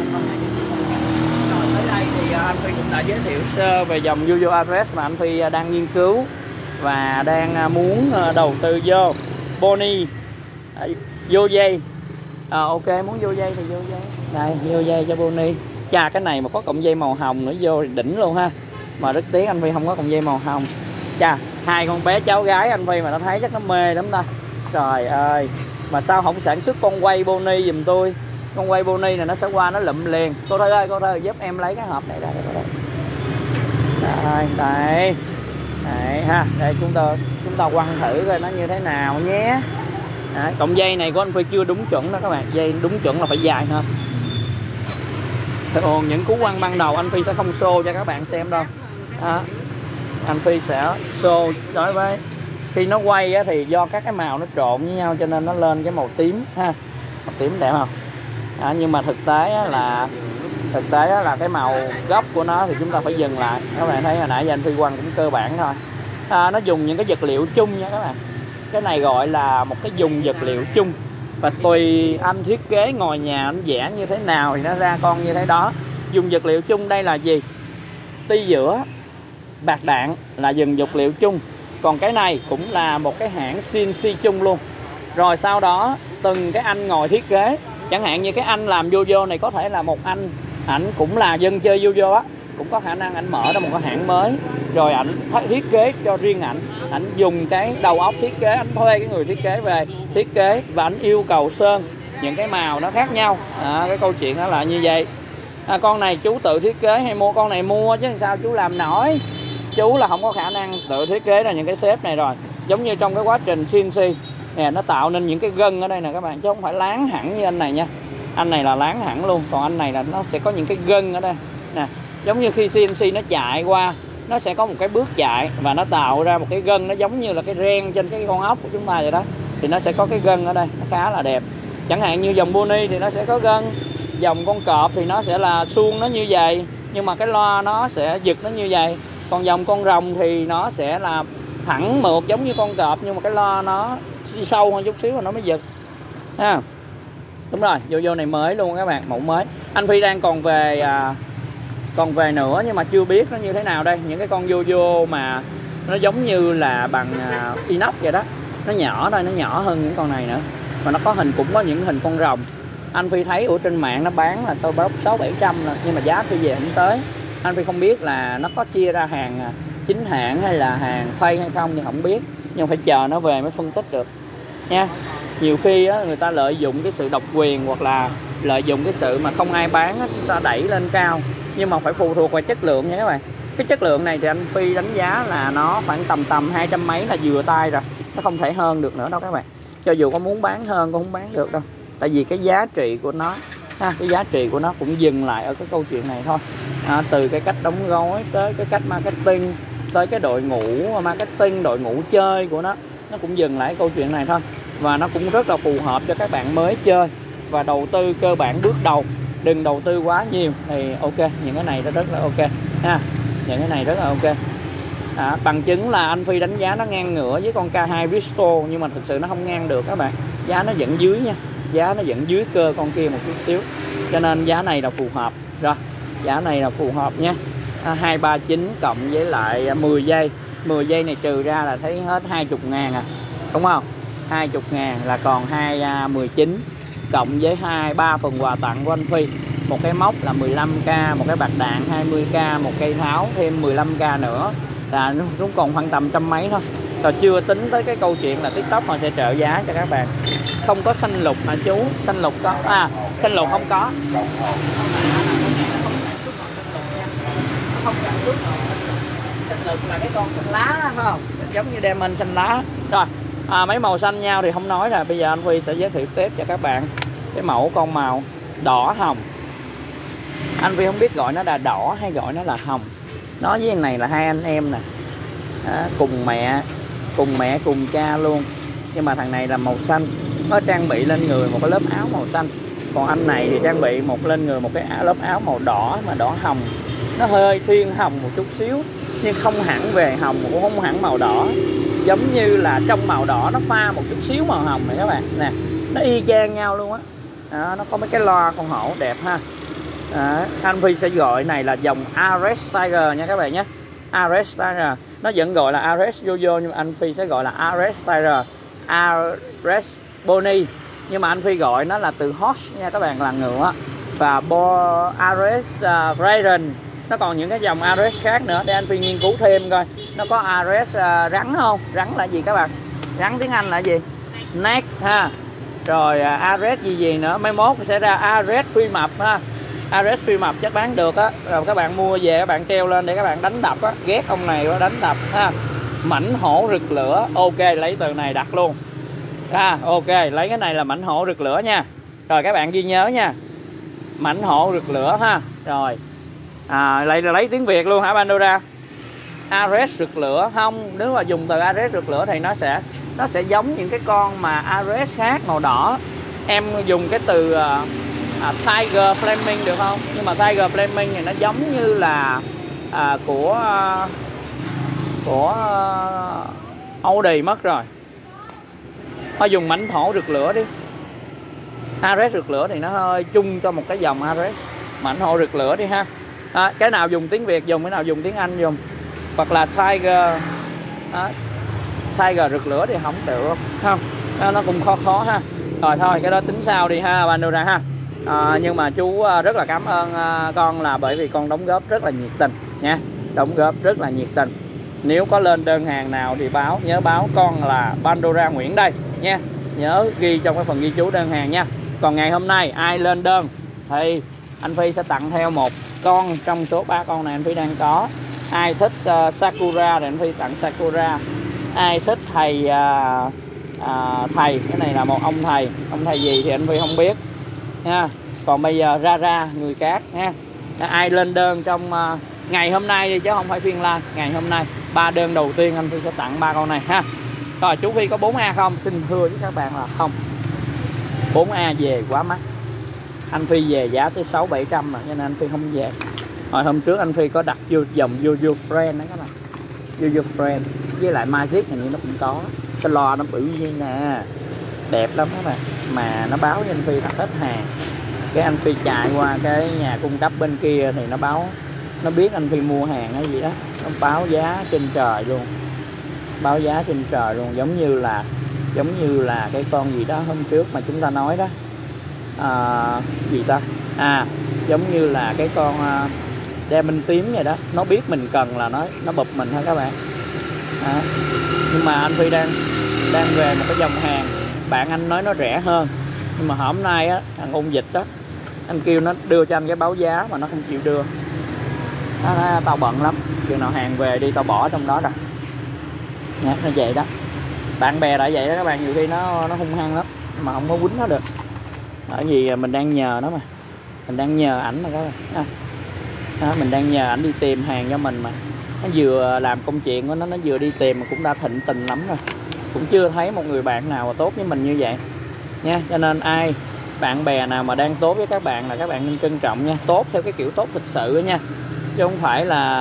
tới đây thì anh Phi cũng đã giới thiệu sơ về dòng Yoyo Ares mà anh Phi đang nghiên cứu và đang muốn đầu tư vô. Bonnie vô dây. Ok, muốn vô dây thì vô dây. Đây, vô dây cho Bonnie. Chà, cái này mà có cọng dây màu hồng nữa vô thì đỉnh luôn ha. Mà rất tiếc anh Phi không có cọng dây màu hồng. Chà, hai con bé cháu gái anh Phi mà nó thấy chắc nó mê lắm ta. Trời ơi, mà sao không sản xuất con quay Bonnie giùm tôi. Con quay Bonnie này nó sẽ qua nó lụm liền. Cô Thư ơi, cô Thư giúp em lấy cái hộp này ra đây. Đây, đây. Đây ha, đây chúng ta quăng thử coi nó như thế nào nhé. Đấy, cọng dây này của anh Phi chưa đúng chuẩn đó các bạn. Dây đúng chuẩn là phải dài hơn. Thường những cú quăng ban đầu anh Phi sẽ không show cho các bạn xem đâu. Đó. Anh Phi sẽ show đối với khi nó quay á, thì do các cái màu nó trộn với nhau cho nên nó lên cái màu tím ha. Màu tím đẹp không? À, nhưng mà thực tế là cái màu gốc của nó thì chúng ta phải dừng lại. Các bạn thấy hồi nãy giờ anh Phi quăng cũng cơ bản thôi. À, nó dùng những cái vật liệu chung nha các bạn. Cái này gọi là một cái dùng vật liệu chung. Và tùy anh thiết kế ngồi nhà anh vẽ như thế nào thì nó ra con như thế đó. Dùng vật liệu chung đây là gì? Ti giữa, bạc đạn là dùng vật liệu chung. Còn cái này cũng là một cái hãng CNC chung luôn. Rồi sau đó từng cái anh ngồi thiết kế. Chẳng hạn như cái anh làm Yoyo này có thể là một anh. Ảnh cũng là dân chơi Yoyo á. Cũng có khả năng ảnh mở ra một cái hãng mới. Rồi ảnh thiết kế cho riêng ảnh. Ảnh dùng cái đầu óc thiết kế. Ảnh thuê cái người thiết kế về thiết kế. Và ảnh yêu cầu sơn những cái màu nó khác nhau. À, cái câu chuyện đó là như vậy. À, con này chú tự thiết kế hay mua? Con này mua chứ sao chú làm nổi. Chú là không có khả năng tự thiết kế ra những cái xếp này rồi. Giống như trong cái quá trình CNC nè, nó tạo nên những cái gân ở đây nè các bạn. Chứ không phải láng hẳn như anh này nha. Anh này là láng hẳn luôn. Còn anh này là nó sẽ có những cái gân ở đây nè. Giống như khi CNC nó chạy qua, nó sẽ có một cái bước chạy và nó tạo ra một cái gân. Nó giống như là cái ren trên cái con ốc của chúng ta vậy đó. Thì nó sẽ có cái gân ở đây, nó khá là đẹp. Chẳng hạn như dòng Bonnie thì nó sẽ có gân. Dòng con cọp thì nó sẽ là suông nó như vậy. Nhưng mà cái loa nó sẽ giật nó như vậy. Còn dòng con rồng thì nó sẽ là thẳng mượt giống như con cọp. Nhưng mà cái loa nó đi sâu hơn chút xíu rồi nó mới giật ha. Đúng rồi, Yoyo này mới luôn các bạn, mẫu mới. Anh Phi đang còn về còn về nữa nhưng mà chưa biết nó như thế nào đây. Những cái con Yoyo mà nó giống như là bằng inox vậy đó, nó nhỏ thôi, nó nhỏ hơn những con này nữa, mà nó có hình, cũng có những hình con rồng. Anh Phi thấy ở trên mạng nó bán là sau 600-700 nhưng mà giá Phi về không tới. Anh Phi không biết là nó có chia ra hàng chính hãng hay là hàng phay hay không thì không biết, nhưng phải chờ nó về mới phân tích được nha. Nhiều khi á, người ta lợi dụng cái sự độc quyền hoặc là lợi dụng cái sự mà không ai bán á, chúng ta đẩy lên cao, nhưng mà phải phụ thuộc vào chất lượng nha các bạn. Cái chất lượng này thì anh Phi đánh giá là nó khoảng tầm 200 mấy là vừa tay rồi, nó không thể hơn được nữa đâu các bạn. Cho dù có muốn bán hơn cũng không bán được đâu, tại vì cái giá trị của nó ha, cái giá trị của nó cũng dừng lại ở cái câu chuyện này thôi. Từ cái cách đóng gói tới cái cách marketing, tới cái đội ngũ marketing, đội ngũ chơi của nó cũng dừng lại câu chuyện này thôi. Và nó cũng rất là phù hợp cho các bạn mới chơi và đầu tư cơ bản bước đầu, đừng đầu tư quá nhiều thì ok, những cái này nó rất là ok ha, những cái này rất là ok. Bằng chứng là anh Phi đánh giá nó ngang ngửa với con K2 Bristol, nhưng mà thực sự nó không ngang được các bạn, giá nó vẫn dưới nha, giá nó vẫn dưới cơ con kia một chút xíu, cho nên giá này là phù hợp rồi, giá này là phù hợp nha. 239 cộng với lại 10 giây này trừ ra là thấy hết 20.000 à, đúng không? 20.000 là còn 219 cộng với 23 phần quà tặng của anh Phi, một cái móc là 15k, một cái bạc đạn 20k, một cây tháo thêm 15k nữa là đúng còn khoảng tầm 100 mấy thôi. Rồi chưa tính tới cái câu chuyện là TikTok họ sẽ trợ giá cho các bạn. Không có xanh lục hả chú? Xanh lục có à? Xanh lục không có. Không cần trước rồi, xanh lục là cái con xanh lá đó, phải không? Giống như diamond xanh lá. Rồi, mấy màu xanh nhau thì không nói rồi. Bây giờ anh Huy sẽ giới thiệu tiếp cho các bạn cái mẫu con màu đỏ hồng. Anh Huy không biết gọi nó là đỏ hay gọi nó là hồng. Nó với anh này là hai anh em nè, cùng mẹ cùng cha luôn. Nhưng mà thằng này là màu xanh, nó trang bị lên người một cái lớp áo màu xanh. Còn anh này thì trang bị lên người một cái lớp áo màu đỏ, mà đỏ hồng. Nó hơi thiên hồng một chút xíu, nhưng không hẳn về hồng, cũng không hẳn màu đỏ. Giống như là trong màu đỏ nó pha một chút xíu màu hồng này các bạn nè. Nó y chang nhau luôn á. Nó có mấy cái loa con hổ đẹp ha. Anh Phi sẽ gọi này là dòng Ares Tiger nha các bạn nhé. Ares Tiger. Nó vẫn gọi là Ares Yoyo, nhưng anh Phi sẽ gọi là Ares Tiger, Ares Bonnie. Nhưng mà anh Phi gọi nó là từ horse nha các bạn, là ngựa. Và Ares Rairen. Nó còn những cái dòng Ares khác nữa, để anh Phi nghiên cứu thêm coi. Nó có Ares rắn không? Rắn là gì các bạn? Rắn tiếng Anh là gì? Snake ha. Rồi Ares gì nữa? Mai mốt sẽ ra Ares phi mập ha. Ares phi mập chắc bán được á. Rồi các bạn mua về các bạn treo lên để các bạn đánh đập á. Ghét ông này quá, đánh đập ha. Mảnh hổ rực lửa. Ok, lấy từ này đặt luôn. Ok, lấy cái này là mảnh hổ rực lửa nha. Rồi các bạn ghi nhớ nha. Mảnh hổ rực lửa ha. Rồi. Lại là lấy tiếng Việt luôn hả Pandora? Ares rực lửa không? Nếu mà dùng từ Ares rực lửa thì nó sẽ giống những cái con mà Ares khác màu đỏ. Em dùng cái từ Tiger Flaming được không? Nhưng mà Tiger Flaming thì nó giống như là của Audi mất rồi. Thôi dùng mảnh hổ rực lửa đi. Ares rực lửa thì nó hơi chung cho một cái dòng Ares. Mảnh hổ rực lửa đi ha. Cái nào dùng tiếng Việt dùng, cái nào dùng tiếng Anh dùng. Hoặc là Tiger Tiger rực lửa thì không được không? Nó cũng khó ha. Rồi thôi cái đó tính sau đi ha Pandora ha. Nhưng mà chú rất là cảm ơn con, là bởi vì con đóng góp rất là nhiệt tình nha. Đóng góp rất là nhiệt tình. Nếu có lên đơn hàng nào thì báo, nhớ báo con là Pandora Nguyễn đây nha. Nhớ ghi trong cái phần ghi chú đơn hàng nha. Còn ngày hôm nay ai lên đơn thì anh Phi sẽ tặng theo một con trong số 3 con này anh Phi đang có. Ai thích Sakura thì anh Phi tặng Sakura. Ai thích thầy, cái này là một ông thầy gì thì anh Phi không biết nha. Còn bây giờ ra người cát nha. Ai lên đơn trong ngày hôm nay đi chứ không phải phiên live, ngày hôm nay 3 đơn đầu tiên anh Phi sẽ tặng 3 con này ha. Rồi chú Phi có 4A không? Xin thưa với các bạn là không. 4A về quá mắc. Anh Phi về giá tới 600-700 mà, cho nên anh Phi không về. Hồi hôm trước anh Phi có đặt vô dòng Yoyo Friend đó các bạn. Yoyo Friend với lại Magic hình như nó cũng có. Cái loa nó bự như nè, đẹp lắm các bạn. Mà nó báo với anh Phi là hết hàng. Cái anh Phi chạy qua cái nhà cung cấp bên kia thì nó báo Nó biết anh Phi mua hàng hay gì đó, nó báo giá trên trời luôn, báo giá trên trời luôn. Giống như là cái con gì đó hôm trước mà chúng ta nói đó, gì ta, giống như là cái con đe minh tím vậy đó. Nó biết mình cần là nó bụp mình ha các bạn. Nhưng mà anh Phi đang về một cái dòng hàng, bạn anh nói nó rẻ hơn, nhưng mà hôm nay á, thằng ôn dịch đó, anh kêu nó đưa cho anh cái báo giá mà nó không chịu đưa. Nó nói, tao bận lắm, chừng nào hàng về đi tao bỏ trong đó rồi. Nó vậy đó, bạn bè đã vậy đó các bạn, nhiều khi nó hung hăng lắm mà không có quýnh nó được, bởi vì mình đang nhờ nó mà, mình đang nhờ ảnh mà các bạn. Mình đang nhờ ảnh đi tìm hàng cho mình mà, nó vừa làm công chuyện của nó vừa đi tìm mà cũng đã thịnh tình lắm rồi, cũng chưa thấy một người bạn nào mà tốt với mình như vậy nha. Cho nên ai bạn bè nào mà đang tốt với các bạn là các bạn nên trân trọng nha, tốt theo cái kiểu tốt thực sự nha, chứ không phải là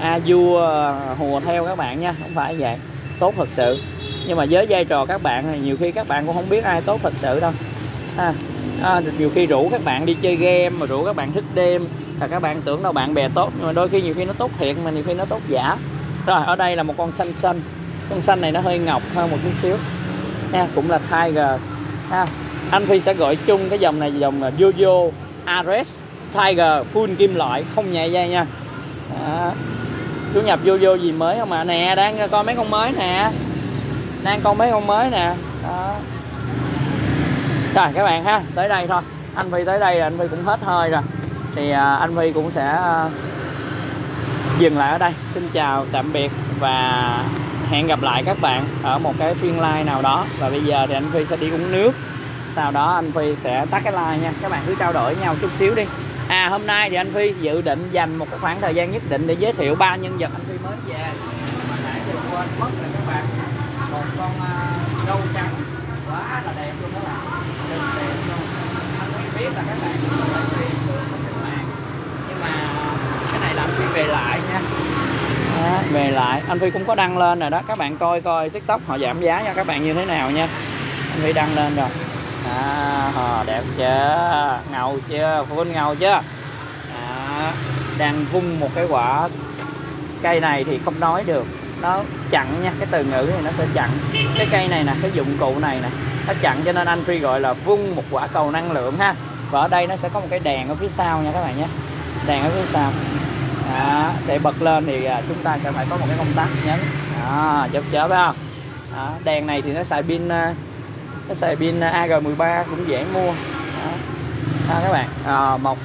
a vua hùa theo các bạn nha, không phải vậy. Tốt thật sự, nhưng mà với vai trò các bạn thì nhiều khi các bạn cũng không biết ai tốt thật sự đâu. Nhiều khi rủ các bạn đi chơi game mà rủ các bạn thức đêm là các bạn tưởng đâu bạn bè tốt, nhưng mà đôi khi nhiều khi nó tốt thiệt mà nhiều khi nó tốt giả. Rồi ở đây là một con xanh xanh, con xanh này nó hơi ngọc hơn một chút xíu nha, cũng là Tiger ha. Anh Phi sẽ gọi chung cái dòng này dòng là Yoyo Ares Tiger full kim loại, không nhẹ dây nha. Chú nhập Yoyo gì mới không ạ? Nè, đang coi mấy con mới nè, đó. Rồi các bạn ha, tới đây thôi, anh Phi tới đây là anh Phi cũng hết hơi rồi, thì anh Phi cũng sẽ dừng lại ở đây. Xin chào tạm biệt và hẹn gặp lại các bạn ở một cái phiên live nào đó. Và bây giờ thì anh Phi sẽ đi uống nước, sau đó anh Phi sẽ tắt cái live nha. Các bạn cứ trao đổi nhau chút xíu đi. Hôm nay thì anh Phi dự định dành một cái khoảng thời gian nhất định để giới thiệu 3 nhân vật anh Phi mới về. Mà nãy vừa quên mất rồi các bạn. Một con gấu trắng quá là đẹp luôn các bạn. Đẹp luôn. Anh Phi biết là các bạn cũng có thể tìm các bạn. Nhưng mà cái này là anh Phi về lại nha. Về lại, anh Phi cũng có đăng lên rồi đó. Các bạn coi TikTok họ giảm giá cho các bạn như thế nào nha. Anh Phi đăng lên rồi. Đẹp chưa, ngầu chưa, phụ huynh ngầu chưa. Đang vung một cái quả cây này thì không nói được, nó chặn nha, cái từ ngữ này nó sẽ chặn cái cây này nè, cái dụng cụ này nè, nó chặn, cho nên anh Phi gọi là vung một quả cầu năng lượng ha. Và ở đây nó sẽ có một cái đèn ở phía sau nha các bạn nhé, đèn ở phía sau để bật lên thì chúng ta sẽ phải có một cái công tắc nhấn chớp chớp, phải không? Đèn này thì nó xài pin, cái xài pin AG13 cũng dễ mua các bạn. Một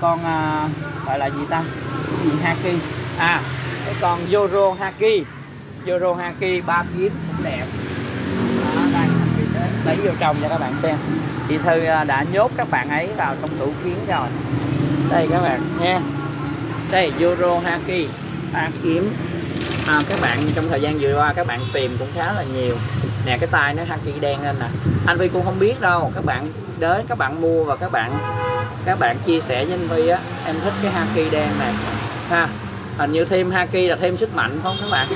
con gọi là gì ta, gì haki, cái con Yoro haki 3 kiếm cũng đẹp. Đây lấy vô trong cho các bạn xem, chị Thư đã nhốt các bạn ấy vào trong tủ kiến rồi. Đây các bạn nha, đây Yoro haki 3 kiếm. Các bạn trong thời gian vừa qua các bạn tìm cũng khá là nhiều nè. Cái tay nó haki đen lên nè, anh Phi cũng không biết đâu, các bạn đến các bạn mua và các bạn chia sẻ với anh Phi á, em thích cái haki đen này ha. Hình như thêm haki là thêm sức mạnh không các bạn?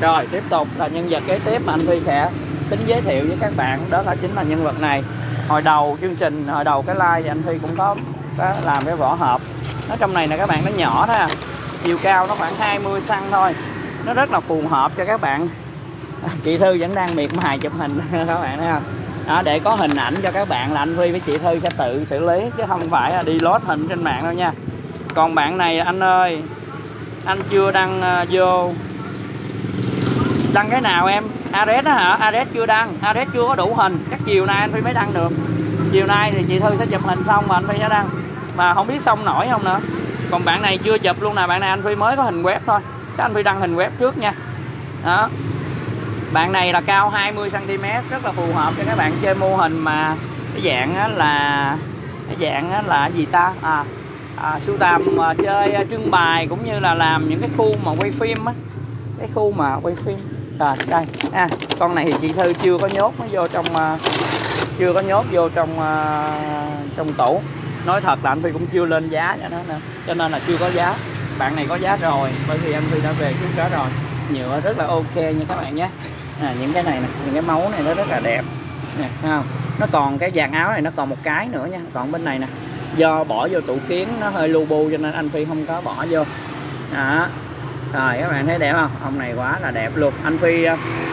Rồi tiếp tục là nhân vật kế tiếp mà anh Phi sẽ tính giới thiệu với các bạn, đó là chính là nhân vật này. Hồi đầu chương trình, hồi đầu cái live thì anh Phi cũng có làm cái vỏ hộp, nó trong này là các bạn, nó nhỏ thôi, chiều cao nó khoảng 20 cm thôi, nó rất là phù hợp cho các bạn. Chị Thư vẫn đang miệt mài chụp hình các bạn thấy không? Đó, để có hình ảnh cho các bạn là anh Phi với chị Thư sẽ tự xử lý chứ không phải là đi lót hình trên mạng đâu nha. Còn bạn này anh ơi, anh chưa đăng vô, đăng cái nào em? Ares đó hả? Ares chưa đăng, Ares chưa có đủ hình, chắc chiều nay anh Phi mới đăng được. Chiều nay thì chị Thư sẽ chụp hình xong mà anh Phi sẽ đăng, mà không biết xong nổi không nữa. Còn bạn này chưa chụp luôn nè, bạn này anh Phi mới có hình web thôi, chắc anh Phi đăng hình web trước nha. Đó, bạn này là cao 20 cm, rất là phù hợp cho các bạn chơi mô hình mà cái dạng là gì ta, sưu tầm chơi trưng bày cũng như là làm những cái khu mà quay phim á, cái khu mà quay phim. Rồi đây, con này thì chị Thư chưa có nhốt nó vô trong, trong tủ. Nói thật là anh Phi cũng chưa lên giá cho nó nữa, cho nên là chưa có giá. Bạn này có giá rồi, bởi vì anh Phi đã về trước đó rồi. Nhựa rất là ok nha các bạn nhé. Những cái này nè, những cái máu này nó rất là đẹp nè, thấy không? Nó còn cái dàn áo này, nó còn một cái nữa nha, còn bên này nè. do bỏ vô tủ kiến nó hơi lu bu cho nên anh Phi không có bỏ vô đó. Rồi các bạn thấy đẹp không? Ông này quá là đẹp luôn. Anh Phi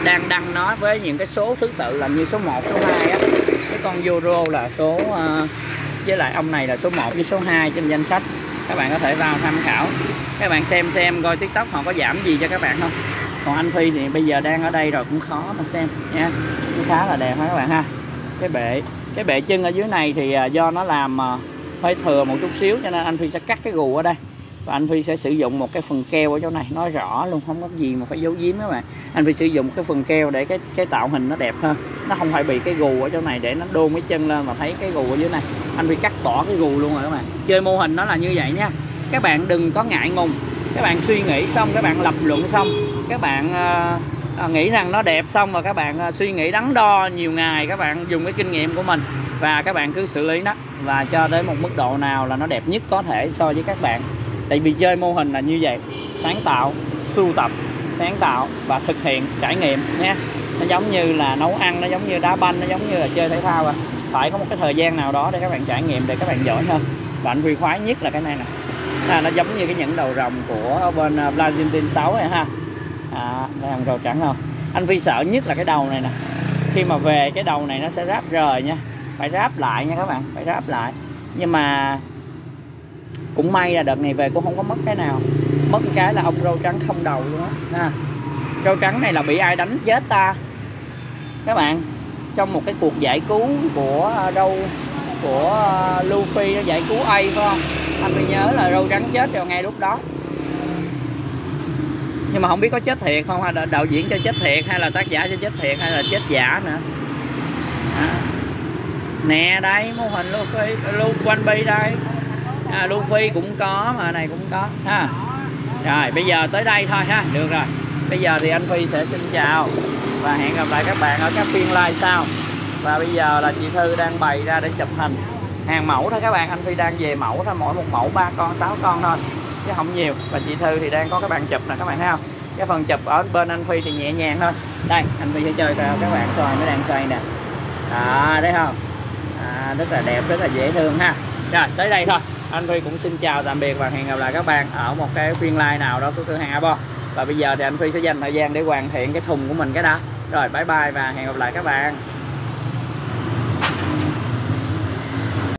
đang đăng nó với những cái số thứ tự là như số 1, số 2 á. Cái con Euro là số với lại ông này là số 1 với số 2 trên danh sách. Các bạn có thể vào tham khảo. Các bạn xem coi TikTok họ có giảm gì cho các bạn không. Còn anh Phi thì bây giờ đang ở đây rồi cũng khó mà xem nha. Cũng khá là đẹp ha các bạn ha. Cái bệ chân ở dưới này thì do nó làm hơi thừa một chút xíu cho nên anh Phi sẽ cắt cái gù ở đây. Và anh Phi sẽ sử dụng một cái phần keo ở chỗ này, nói rõ luôn, không có gì mà phải giấu giếm các bạn. Anh Phi sử dụng một cái phần keo để cái tạo hình nó đẹp hơn. Nó không phải bị cái gù ở chỗ này để nó đôn cái chân lên mà thấy cái gù ở dưới này. Anh Phi cắt bỏ cái gù luôn rồi các bạn. Chơi mô hình nó là như vậy nha. Các bạn đừng có ngại ngùng. Các bạn suy nghĩ xong, các bạn lập luận xong, các bạn nghĩ rằng nó đẹp xong rồi các bạn suy nghĩ đắn đo nhiều ngày, các bạn dùng cái kinh nghiệm của mình và các bạn cứ xử lý nó và cho đến một mức độ nào là nó đẹp nhất có thể so với các bạn. Tại vì chơi mô hình là như vậy, sáng tạo, sưu tập, sáng tạo và thực hiện, trải nghiệm nhé. Nó giống như là nấu ăn, nó giống như đá banh, nó giống như là chơi thể thao à. Phải có một cái thời gian nào đó để các bạn trải nghiệm, để các bạn giỏi hơn. Và anh Huy khoái nhất là cái này nè, nó giống như cái nhẫn đầu rồng của bên Blazintin 6 này ha. Đây hàng rầu trắng không? Anh Huy sợ nhất là cái đầu này nè. Khi mà về cái đầu này nó sẽ ráp rời nha. Phải ráp lại nha các bạn, phải ráp lại. Nhưng mà cũng may là đợt này về cũng không có mất cái nào. Mất cái là ông râu trắng không đầu luôn á ha. Râu trắng này là bị ai đánh chết ta các bạn? Trong một cái cuộc giải cứu của đâu của Luffy, nó giải cứu A phải không? Anh mới nhớ là râu trắng chết vào ngay lúc đó. Nhưng mà không biết có chết thiệt không, hay là đạo diễn cho chết thiệt, hay là tác giả cho chết thiệt, hay là chết giả nữa nè. Đây mô hình Luffy, One Piece đây. Luffy cũng có mà này cũng có ha. Rồi bây giờ tới đây thôi ha, được rồi. Bây giờ thì anh Phi sẽ xin chào và hẹn gặp lại các bạn ở các phiên live sau. Và bây giờ là chị Thư đang bày ra để chụp hình hàng mẫu thôi các bạn. Anh Phi đang về mẫu thôi, mỗi một mẫu 3 con 6 con thôi chứ không nhiều. Và chị Thư thì đang có cái bàn chụp nè các bạn thấy không? Cái phần chụp ở bên anh Phi thì nhẹ nhàng thôi. Đây anh Phi sẽ chơi các bạn coi nó đang xoay nè. Đó thấy không? Rất là đẹp, rất là dễ thương ha. Rồi tới đây thôi. Anh Phi cũng xin chào tạm biệt và hẹn gặp lại các bạn ở một cái phiên live nào đó của cửa hàng ABO. Và bây giờ thì anh Phi sẽ dành thời gian để hoàn thiện cái thùng của mình cái đã. Rồi bye bye và hẹn gặp lại các bạn.